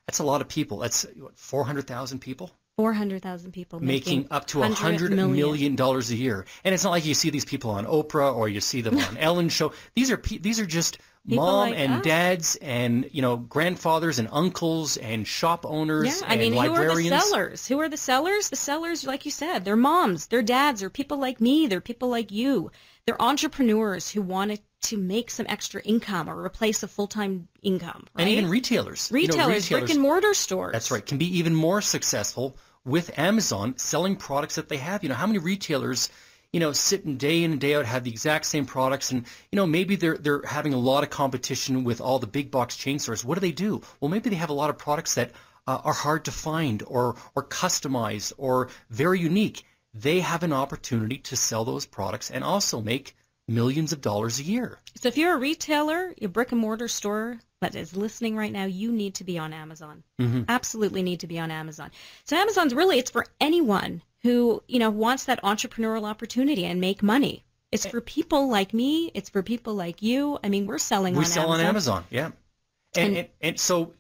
That's a lot of people. That's what, four hundred thousand people? four hundred thousand people making, making up to one hundred million dollars a year. And it's not like you see these people on Oprah or you see them on Ellen's show. These are, these are just People mom like and us. dads and, you know, grandfathers and uncles and shop owners yeah, I and mean, librarians. Who are the sellers? Who are the sellers? The sellers, like you said, they're moms, they're dads, they're people like me, they're people like you. They're entrepreneurs who wanted to make some extra income or replace a full-time income. Right? And even retailers. Retailers, you know, retailers, brick and mortar stores. That's right. Can be even more successful with Amazon selling products that they have. You know, how many retailers you know, sitting day in and day out, have the exact same products, and you know, maybe they're they're having a lot of competition with all the big box chain stores. What do they do? Well, maybe they have a lot of products that uh, are hard to find or or customized or very unique. They have an opportunity to sell those products and also make millions of dollars a year. So if you're a retailer, a brick and mortar store that is listening right now, you need to be on Amazon. Mm-hmm. Absolutely need to be on Amazon. So Amazon's really, it's for anyone who, you know, wants that entrepreneurial opportunity and make money. It's for people like me. It's for people like you. I mean, we're selling we on sell Amazon. We sell on Amazon, yeah. And, and, and, and so,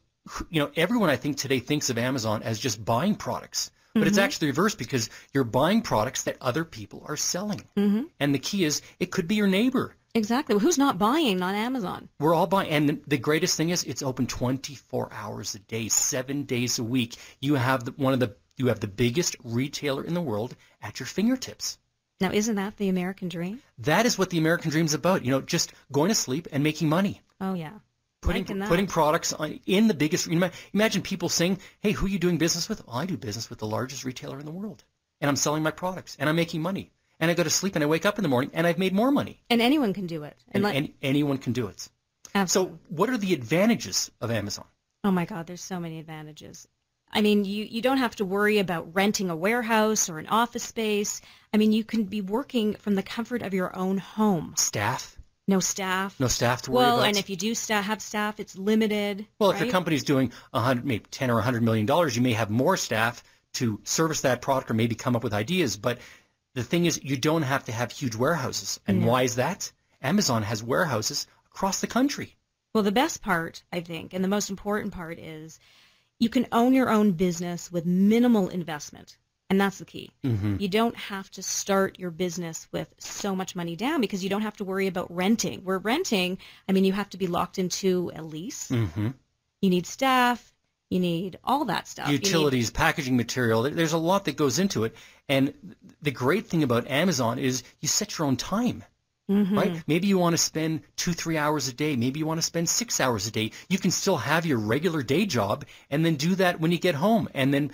you know, everyone I think today thinks of Amazon as just buying products. But mm-hmm. it's actually reversed because you're buying products that other people are selling. Mm-hmm. And the key is it could be your neighbor. Exactly. Well, who's not buying on Amazon? We're all buying. And the greatest thing is it's open twenty-four hours a day, seven days a week. You have the, one of the You have the biggest retailer in the world at your fingertips. Now, isn't that the American dream? That is what the American dream is about. You know, just going to sleep and making money. Oh, yeah. Putting, putting products on, in the biggest. You know, imagine people saying, hey, who are you doing business with? Oh, I do business with the largest retailer in the world. And I'm selling my products. And I'm making money. And I go to sleep and I wake up in the morning and I've made more money. And anyone can do it. And, and, and anyone can do it. Absolutely. So what are the advantages of Amazon? Oh, my God. There's so many advantages. I mean, you, you don't have to worry about renting a warehouse or an office space. I mean, you can be working from the comfort of your own home. Staff? No staff. No staff to worry well, about. Well, and if you do sta have staff, it's limited. Well, right? If your company's doing one hundred, maybe ten or one hundred million dollars, you may have more staff to service that product or maybe come up with ideas. But the thing is, you don't have to have huge warehouses. And no. Why is that? Amazon has warehouses across the country. Well, the best part, I think, and the most important part is you can own your own business with minimal investment, and that's the key. Mm-hmm. You don't have to start your business with so much money down because you don't have to worry about renting. We're renting. I mean, you have to be locked into a lease. Mm-hmm. You need staff. You need all that stuff. Utilities, you need packaging material. There's a lot that goes into it, and the great thing about Amazon is you set your own time. Mm-hmm. Right? Maybe you want to spend two, three hours a day. Maybe you want to spend six hours a day. You can still have your regular day job and then do that when you get home. And then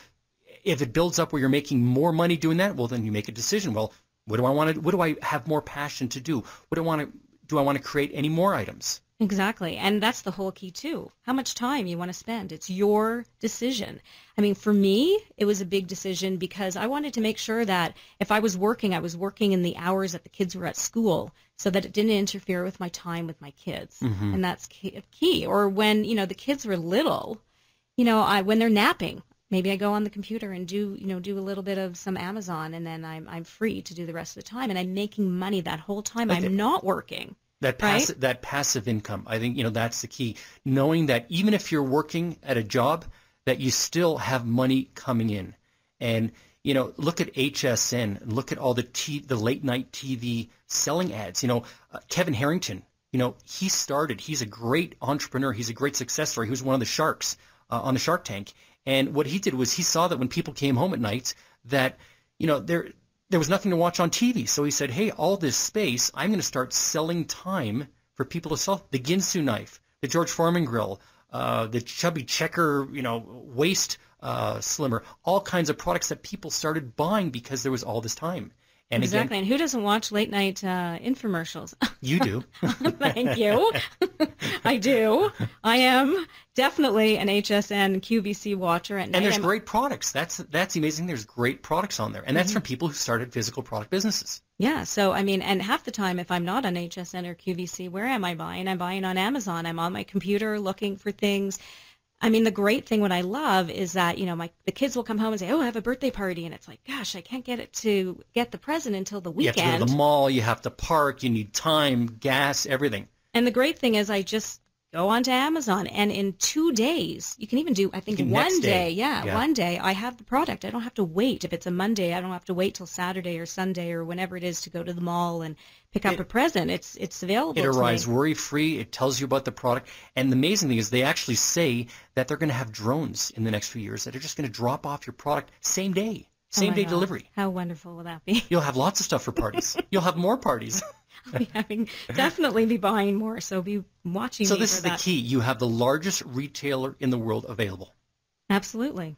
if it builds up where you're making more money doing that, well, then you make a decision. Well, what do I want to, what do I have more passion to do? What do I want to, do I want to create any more items? Exactly. And that's the whole key too. How much time you want to spend. It's your decision. I mean, for me, it was a big decision because I wanted to make sure that if I was working, I was working in the hours that the kids were at school so that it didn't interfere with my time with my kids. Mm-hmm. And that's key. Or when, you know, the kids were little, you know, I, when they're napping, maybe I go on the computer and do, you know, do a little bit of some Amazon and then I'm, I'm free to do the rest of the time. And I'm making money that whole time. Okay. I'm not working. That passive, right? That passive income, I think, you know, that's the key. Knowing that even if you're working at a job, that you still have money coming in. And, you know, look at H S N, look at all the t the late night T V selling ads. You know, uh, Kevin Harrington, you know, he started, he's a great entrepreneur. He's a great success story. He was one of the sharks uh, on the Shark Tank. And what he did was he saw that when people came home at night that, you know, they're there was nothing to watch on T V. So he said, hey, all this space, I'm going to start selling time for people to sell the Ginsu knife, the George Foreman grill, uh, the Chubby Checker, you know, waist uh, slimmer, all kinds of products that people started buying because there was all this time. And exactly. Again, and who doesn't watch late night uh, infomercials? You do. Thank you. I do. I am definitely an H S N Q V C watcher at night. And there's I'm... great products. That's that's amazing. There's great products on there. And that's mm-hmm. from people who started physical product businesses. Yeah. So, I mean, and half the time if I'm not on H S N or Q V C, where am I buying? I'm buying on Amazon. I'm on my computer looking for things. I mean, the great thing what I love is that, you know, my the kids will come home and say, oh, I have a birthday party. And it's like, gosh, I can't get it to get the present until the weekend. You have to go to the mall. You have to park. You need time, gas, everything. And the great thing is I just go on to Amazon, and in two days, you can even do, I think, one day, yeah, yeah, one day, I have the product. I don't have to wait. If it's a Monday, I don't have to wait till Saturday or Sunday or whenever it is to go to the mall and pick up it, a present. It's it's available. It arrives worry-free. It tells you about the product. And the amazing thing is they actually say that they're going to have drones in the next few years that are just going to drop off your product same day, same oh day God. delivery. How wonderful will that be? You'll have lots of stuff for parties. You'll have more parties. I'll be having, definitely be buying more, so be watching. So this is the key. You have the largest retailer in the world available. Absolutely.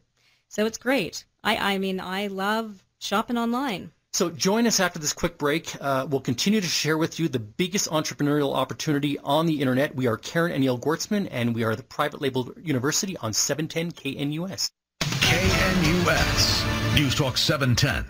So it's great. I, I mean, I love shopping online. So join us after this quick break. Uh, we'll continue to share with you the biggest entrepreneurial opportunity on the internet. We are Karen and Neil Gwartzman, and we are the Private Label University on seven ten K N U S. K N U S. News Talk seven ten.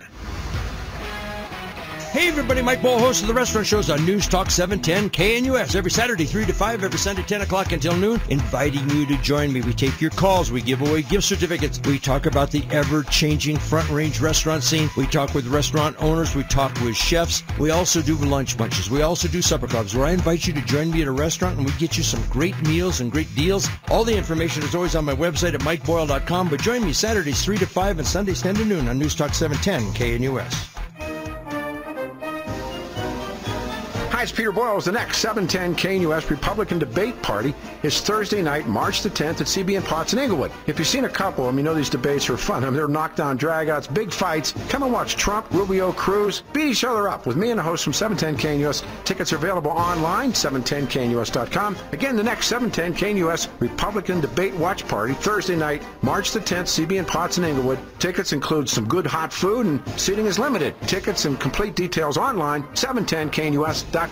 Hey everybody, Mike Ball, host of The Restaurant Shows on News Talk seven ten K N U S every Saturday three to five, every Sunday ten o'clock until noon, inviting you to join me. We take your calls, we give away gift certificates, we talk about the ever-changing front range restaurant scene, we talk with restaurant owners, we talk with chefs, we also do lunch bunches, we also do supper clubs, where I invite you to join me at a restaurant and we get you some great meals and great deals. All the information is always on my website at mike boyle dot com, but join me Saturdays three to five and Sundays ten to noon on News Talk seven ten K N U S. It's Peter Boyles. The next seven ten K N U S Republican debate party is Thursday night, March the tenth at C B and Potts in Englewood. If you've seen a couple of them, you know these debates are fun. I mean, they're knockdown dragouts, big fights. Come and watch Trump, Rubio, Cruz beat each other up with me and a host from seven ten K N U S. Tickets are available online, seven ten K N U S dot com. Again, the next seven ten K N U S Republican debate watch party, Thursday night, March the tenth, C B and Potts in Englewood. Tickets include some good hot food and seating is limited. Tickets and complete details online, seven ten K N U S dot com.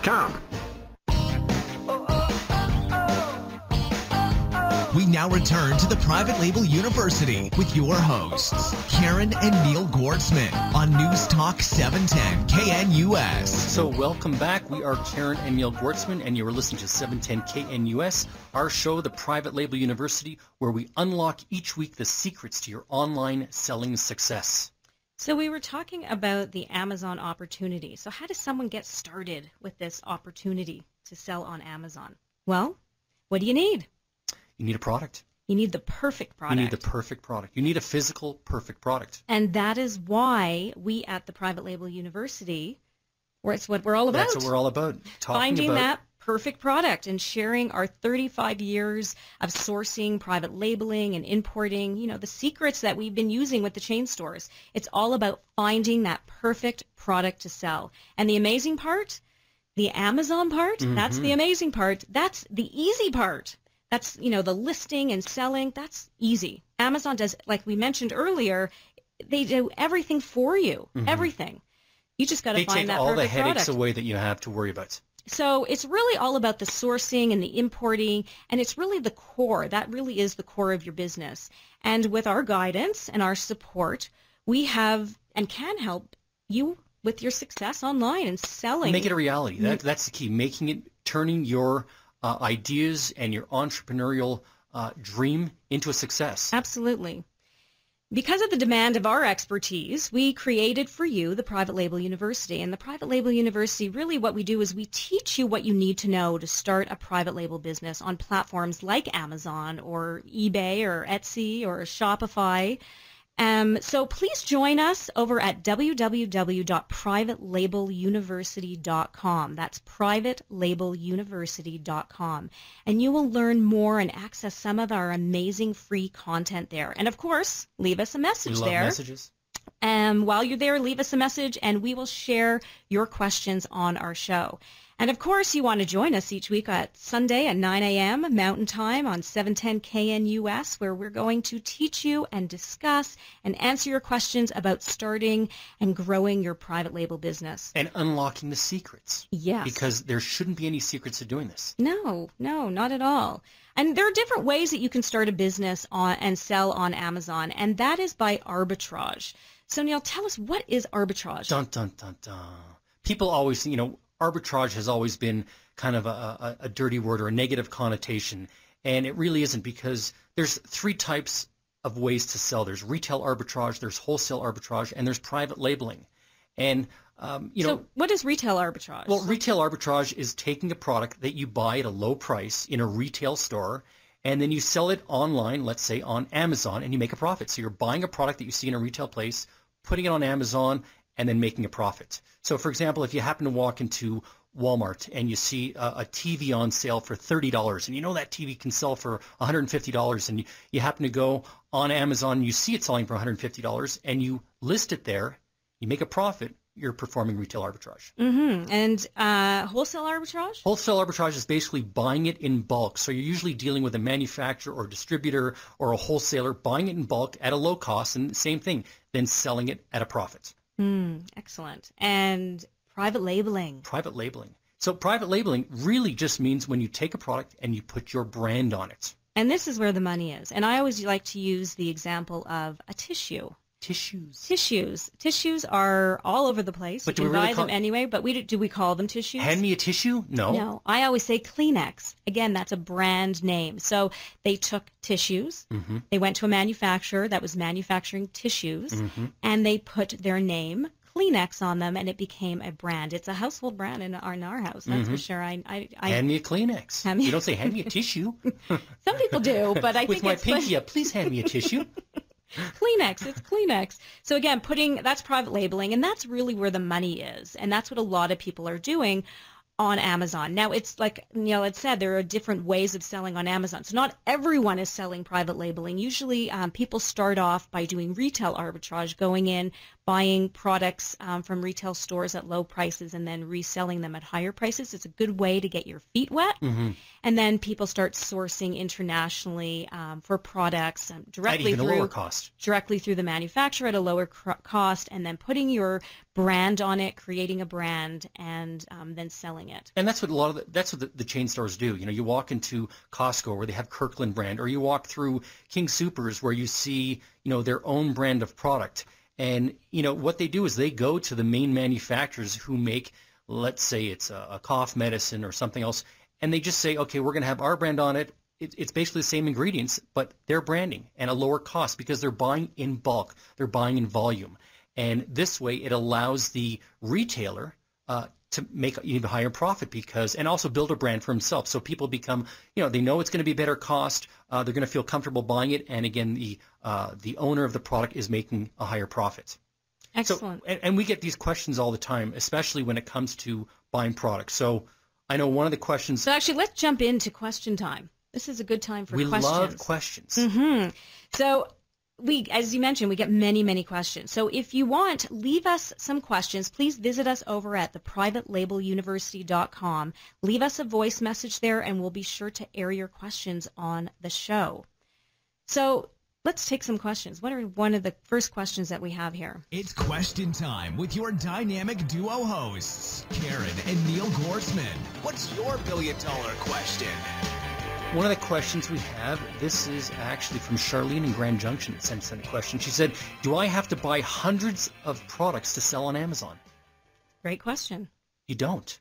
We now return to the Private Label University with your hosts, Karen and Neil Gwartzman on News Talk seven ten K N U S. So welcome back. We are Karen and Neil Gwartzman, and you are listening to seven ten K N U S, our show, the Private Label University, where we unlock each week the secrets to your online selling success. So we were talking about the Amazon opportunity. So how does someone get started with this opportunity to sell on Amazon? Well, what do you need? You need a product. You need the perfect product. You need the perfect product. You need a physical perfect product. And that is why we at the Private Label University, where it's what we're all about. That's what we're all about. Talking Finding about that perfect product and sharing our thirty-five years of sourcing, private labeling, and importing, you know, the secrets that we've been using with the chain stores. It's all about finding that perfect product to sell. And the amazing part, the Amazon part, mm-hmm. that's the amazing part. That's the easy part. That's, you know, the listing and selling, that's easy. Amazon does, like we mentioned earlier, they do everything for you, mm-hmm. everything. You just got to find that perfect product. They take all the headaches away that you have to worry about. So it's really all about the sourcing and the importing, and it's really the core. That really is the core of your business. And with our guidance and our support, we have and can help you with your success online and selling. Make it a reality. That, that's the key. Making it, turning your uh, ideas and your entrepreneurial uh, dream into a success. Absolutely. Because of the demand of our expertise, we created for you the Private Label University. And the Private Label University, really what we do is we teach you what you need to know to start a private label business on platforms like Amazon or eBay or Etsy or Shopify. Um, so please join us over at w w w dot private label university dot com. That's private label university dot com. And you will learn more and access some of our amazing free content there. And, of course, leave us a message there. We love messages. Um, while you're there, leave us a message, and we will share your questions on our show. And, of course, you want to join us each week at Sunday at nine a m Mountain Time on seven ten K N U S, where we're going to teach you and discuss and answer your questions about starting and growing your private label business. And unlocking the secrets. Yes. Because there shouldn't be any secrets to doing this. No, no, not at all. And there are different ways that you can start a business on, and sell on Amazon, and that is by arbitrage. So, Neil, tell us, what is arbitrage? Dun, dun, dun, dun. People always, you know, arbitrage has always been kind of a, a, a dirty word or a negative connotation, and it really isn't, because there's three types of ways to sell. There's retail arbitrage, there's wholesale arbitrage, and there's private labeling. And Um, you know, so what is retail arbitrage? Well, retail arbitrage is taking a product that you buy at a low price in a retail store, and then you sell it online, let's say on Amazon, and you make a profit. So you're buying a product that you see in a retail place, putting it on Amazon, and then making a profit. So for example, if you happen to walk into Walmart and you see a, a T V on sale for thirty dollars, and you know that T V can sell for one hundred fifty dollars, and you, you happen to go on Amazon, you see it selling for one hundred fifty dollars, and you list it there, you make a profit, you're performing retail arbitrage. Mm-hmm. And uh, wholesale arbitrage? Wholesale arbitrage is basically buying it in bulk. So you're usually dealing with a manufacturer or distributor or a wholesaler, buying it in bulk at a low cost, and same thing, then selling it at a profit. Mm, excellent. And private labeling? Private labeling. So private labeling really just means when you take a product and you put your brand on it. And this is where the money is. And I always like to use the example of a tissue. Tissues. Tissues. Tissues are all over the place. But you can buy them anyway, but we do, do we call them tissues? Hand me a tissue? No. No. I always say Kleenex. Again, that's a brand name. So they took tissues. Mm-hmm. They went to a manufacturer that was manufacturing tissues, mm-hmm. and they put their name, Kleenex, on them, and it became a brand. It's a household brand in our, in our house, that's mm-hmm. for sure. I, I, I Hand me a Kleenex. Hand me you don't say hand me a tissue. Some people do, but I With think it's... With my pinky up, please hand me a tissue. Kleenex, it's Kleenex. So again, putting that's private labeling, and that's really where the money is, and that's what a lot of people are doing on Amazon. Now, it's like Neil had said, there are different ways of selling on Amazon. So not everyone is selling private labeling. Usually um, people start off by doing retail arbitrage, going in, buying products um, from retail stores at low prices and then reselling them at higher prices. It's a good way to get your feet wet. Mm-hmm. And then people start sourcing internationally um, for products um, directly, through, lower cost. directly through the manufacturer at a lower cost, and then putting your brand on it, creating a brand, and um, then selling it. And that's what a lot of the, that's what the, the chain stores do. You know, you walk into Costco where they have Kirkland brand, or you walk through King Supers where you see, you know, their own brand of product. And, you know, what they do is they go to the main manufacturers who make, let's say it's a, a cough medicine or something else, and they just say, okay, we're going to have our brand on it. it. It's basically the same ingredients, but they're branding and a lower cost because they're buying in bulk. They're buying in volume. And this way it allows the retailer uh, to make even higher profit because, and also build a brand for himself. So people become, you know, they know it's going to be better cost. Uh, they're going to feel comfortable buying it. And again, the, uh, the owner of the product is making a higher profit. Excellent. So, and, and we get these questions all the time, especially when it comes to buying products. So I know one of the questions. So actually, let's jump into question time. This is a good time for we questions. We love questions. Mm-hmm. So we, as you mentioned, we get many, many questions. So if you want, leave us some questions. Please visit us over at the private label university dot com. Leave us a voice message there, and we'll be sure to air your questions on the show. So let's take some questions. What are one of the first questions that we have here? It's question time with your dynamic duo hosts, Karen and Neil Gwartzman. What's your billion-dollar question? One of the questions we have, this is actually from Charlene in Grand Junction, sent us a question. She said, do I have to buy hundreds of products to sell on Amazon? Great question. You don't.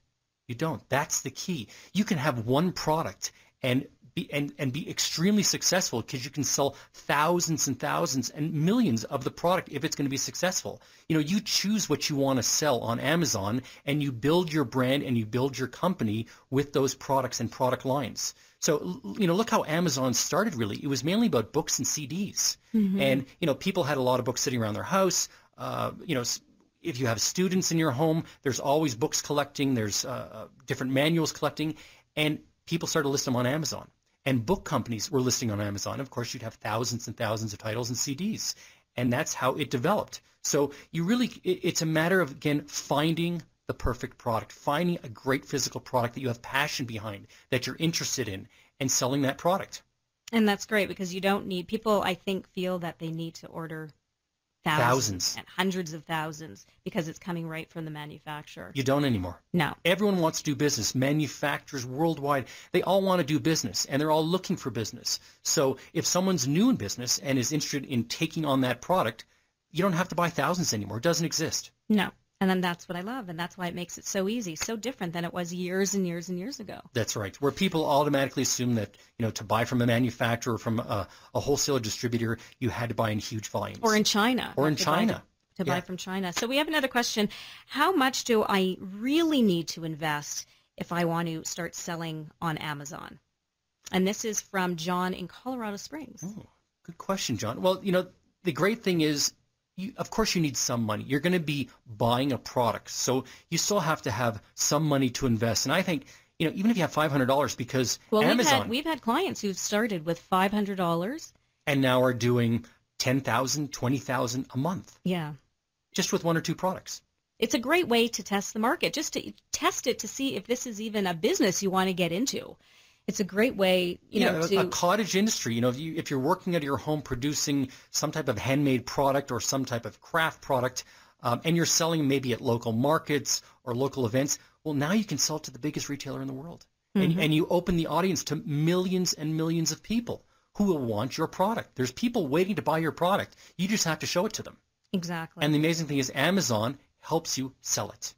You don't. That's the key. You can have one product and be, and, and be extremely successful because you can sell thousands and thousands and millions of the product if it's going to be successful. You know, you choose what you want to sell on Amazon, and you build your brand and you build your company with those products and product lines. So, you know, look how Amazon started, really. It was mainly about books and C Ds. Mm-hmm. And, you know, people had a lot of books sitting around their house. Uh, you know, if you have students in your home, there's always books collecting. There's uh, different manuals collecting. And people started to list them on Amazon. And book companies were listing on Amazon. Of course, you'd have thousands and thousands of titles and C Ds. And that's how it developed. So you really, it's a matter of, again, finding the perfect product, finding a great physical product that you have passion behind, that you're interested in, and selling that product. And that's great because you don't need, people I think feel that they need to order thousands, thousands. and hundreds of thousands because it's coming right from the manufacturer. You don't anymore. No. Everyone wants to do business. Manufacturers worldwide, they all want to do business and they're all looking for business. So if someone's new in business and is interested in taking on that product, you don't have to buy thousands anymore. It doesn't exist. No. And then that's what I love, and that's why it makes it so easy, so different than it was years and years and years ago. That's right, where people automatically assume that, you know, to buy from a manufacturer or from a, a wholesaler distributor, you had to buy in huge volumes. Or in China. Or in China. to yeah. buy from China. So we have another question. How much do I really need to invest if I want to start selling on Amazon? And this is from John in Colorado Springs. Oh, good question, John. Well, you know, the great thing is, you, of course, you need some money. You're going to be buying a product, so you still have to have some money to invest. And I think, you know, even if you have five hundred dollars, because well, Amazon. We've had, we've had clients who've started with five hundred dollars. And now are doing ten thousand dollars, twenty thousand dollars a month. Yeah. Just with one or two products. It's a great way to test the market, just to test it to see if this is even a business you want to get into. It's a great way, you yeah, know, to... a cottage industry. You know, if, you, if you're working out of your home producing some type of handmade product or some type of craft product, um, and you're selling maybe at local markets or local events, well, now you can sell it to the biggest retailer in the world. Mm-hmm. And, and you open the audience to millions and millions of people who will want your product. There's people waiting to buy your product. You just have to show it to them. Exactly. And the amazing thing is Amazon helps you sell it.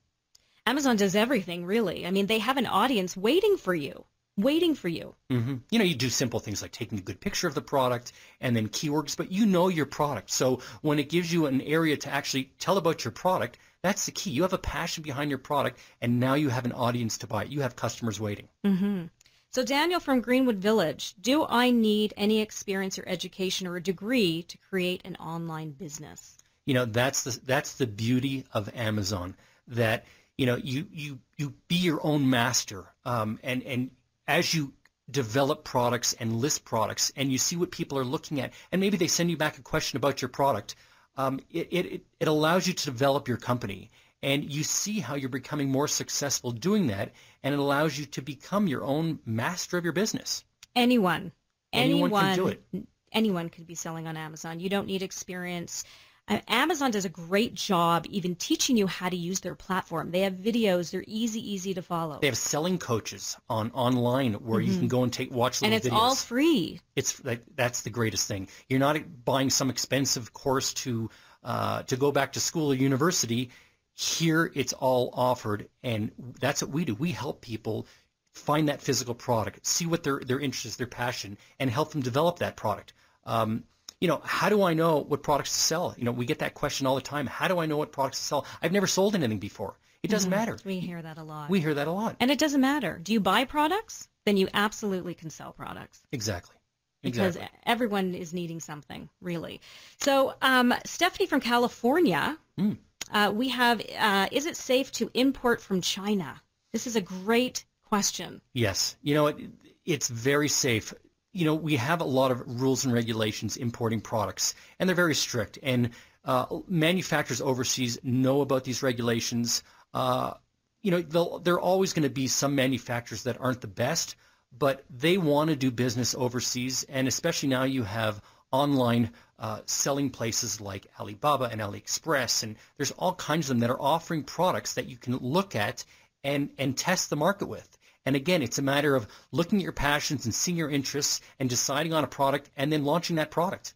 Amazon does everything, really. I mean, they have an audience waiting for you. waiting for you. Mm-hmm. You know, you do simple things like taking a good picture of the product and then keywords, but you know your product. So when it gives you an area to actually tell about your product, that's the key. You have a passion behind your product, and now you have an audience to buy it. You have customers waiting. Mm-hmm. So Daniel from Greenwood Village, do I need any experience or education or a degree to create an online business? You know, that's the, that's the beauty of Amazon, that, you know, you, you, you be your own master, um, and, and, as you develop products and list products and you see what people are looking at, and maybe they send you back a question about your product, um, it, it, it allows you to develop your company. And you see how you're becoming more successful doing that, and it allows you to become your own master of your business. Anyone. Anyone, anyone can do it. Anyone could be selling on Amazon. You don't need experience. Uh, Amazon does a great job even teaching you how to use their platform. They have videos. They're easy, easy to follow. They have selling coaches on online where mm-hmm. you can go and take watch little videos. And it's videos. all free. It's like, that's the greatest thing. You're not buying some expensive course to uh, to go back to school or university. Here it's all offered, and that's what we do. We help people find that physical product, see what their, their interest, their passion, and help them develop that product. Um, You know, how do I know what products to sell? You know, we get that question all the time. How do I know what products to sell? I've never sold anything before. It doesn't mm-hmm. matter. We hear that a lot. We hear that a lot. And it doesn't matter. Do you buy products? Then you absolutely can sell products. Exactly. Because exactly. everyone is needing something, really. So um, Stephanie from California, mm. uh, we have, uh, is it safe to import from China? This is a great question. Yes. You know, it, it's very safe. You know, we have a lot of rules and regulations importing products, and they're very strict. And uh, manufacturers overseas know about these regulations. Uh, you know, there are always going to be some manufacturers that aren't the best, but they want to do business overseas. And especially now you have online uh, selling places like Alibaba and AliExpress, and there's all kinds of them that are offering products that you can look at and, and test the market with. And again, it's a matter of looking at your passions and seeing your interests and deciding on a product and then launching that product.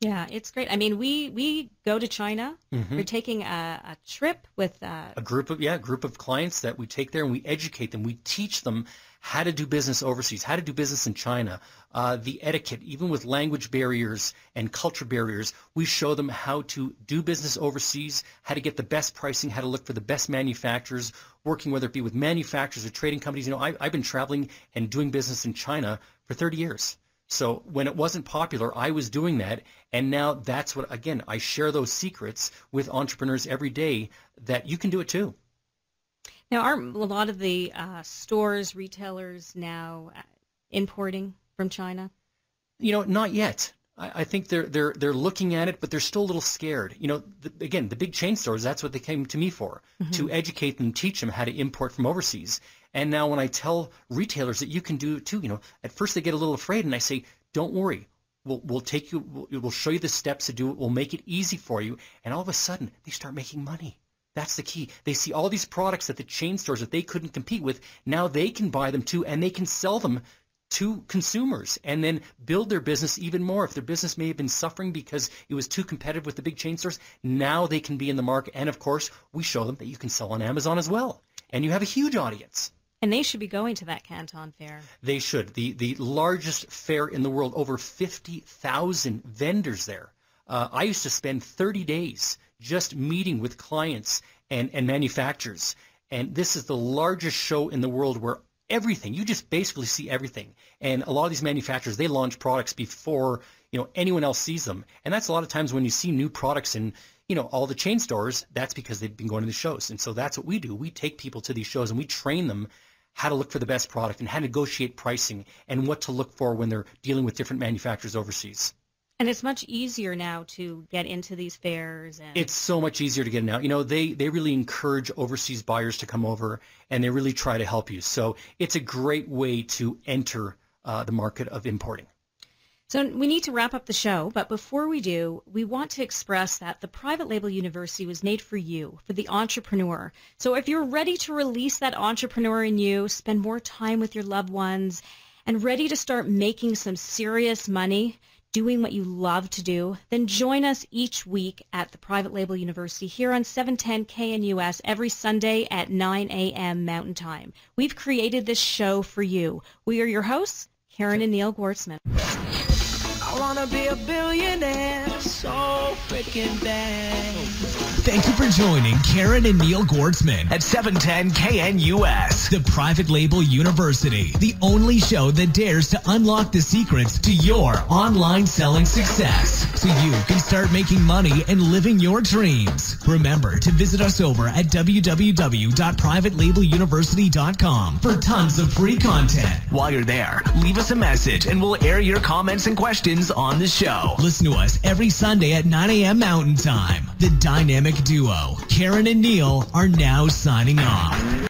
Yeah, it's great. I mean, we, we go to China. Mm-hmm. We're taking a, a trip with uh, a group of, yeah, a group of clients that we take there, and we educate them. We teach them how to do business overseas, how to do business in China, uh, the etiquette, even with language barriers and culture barriers. We show them how to do business overseas, how to get the best pricing, how to look for the best manufacturers, working whether it be with manufacturers or trading companies. You know, I, I've been traveling and doing business in China for thirty years. So when it wasn't popular, I was doing that, and now that's what, again, I share those secrets with entrepreneurs every day that you can do it too. Now, are a lot of the uh, stores, retailers now importing from China? You know, not yet. I, I think they're, they're, they're looking at it, but they're still a little scared. You know, the, again, the big chain stores, that's what they came to me for, mm-hmm. to educate them, teach them how to import from overseas. And now when I tell retailers that you can do it too, you know, at first they get a little afraid, and I say, don't worry, we'll, we'll take you, we'll, we'll show you the steps to do it, we'll make it easy for you. And all of a sudden, they start making money. That's the key. They see all these products that the chain stores that they couldn't compete with, now they can buy them too, and they can sell them to consumers and then build their business even more. If their business may have been suffering because it was too competitive with the big chain stores, now they can be in the market. And of course, we show them that you can sell on Amazon as well. And you have a huge audience. And they should be going to that Canton Fair. They should. The the largest fair in the world, over fifty thousand vendors there. Uh, I used to spend thirty days just meeting with clients and, and manufacturers. And this is the largest show in the world where everything, you just basically see everything. And a lot of these manufacturers, they launch products before, you know, anyone else sees them. And that's a lot of times when you see new products in, you know, all the chain stores, that's because they've been going to the shows. And so that's what we do. We take people to these shows and we train them how to look for the best product and how to negotiate pricing and what to look for when they're dealing with different manufacturers overseas. And it's much easier now to get into these fairs. And it's so much easier to get in now. You know, they, they really encourage overseas buyers to come over, and they really try to help you. So it's a great way to enter uh, the market of importing. So we need to wrap up the show, but before we do, we want to express that the Private Label University was made for you, for the entrepreneur. So if you're ready to release that entrepreneur in you, spend more time with your loved ones, and ready to start making some serious money, doing what you love to do, then join us each week at the Private Label University here on seven ten K N U S every Sunday at nine A M Mountain Time. We've created this show for you. We are your hosts, Karen and Neil Gwartzman. I want to be a billionaire so freaking bad. Thank you for joining Karen and Neil Gwartzman at seven ten K N U S, the Private Label University, the only show that dares to unlock the secrets to your online selling success so you can start making money and living your dreams. Remember to visit us over at w w w dot private label university dot com for tons of free content. While you're there, leave us a message and we'll air your comments and questions on the show. Listen to us every Sunday at nine A M Mountain Time. The dynamic duo, Karen and Neil, are now signing off.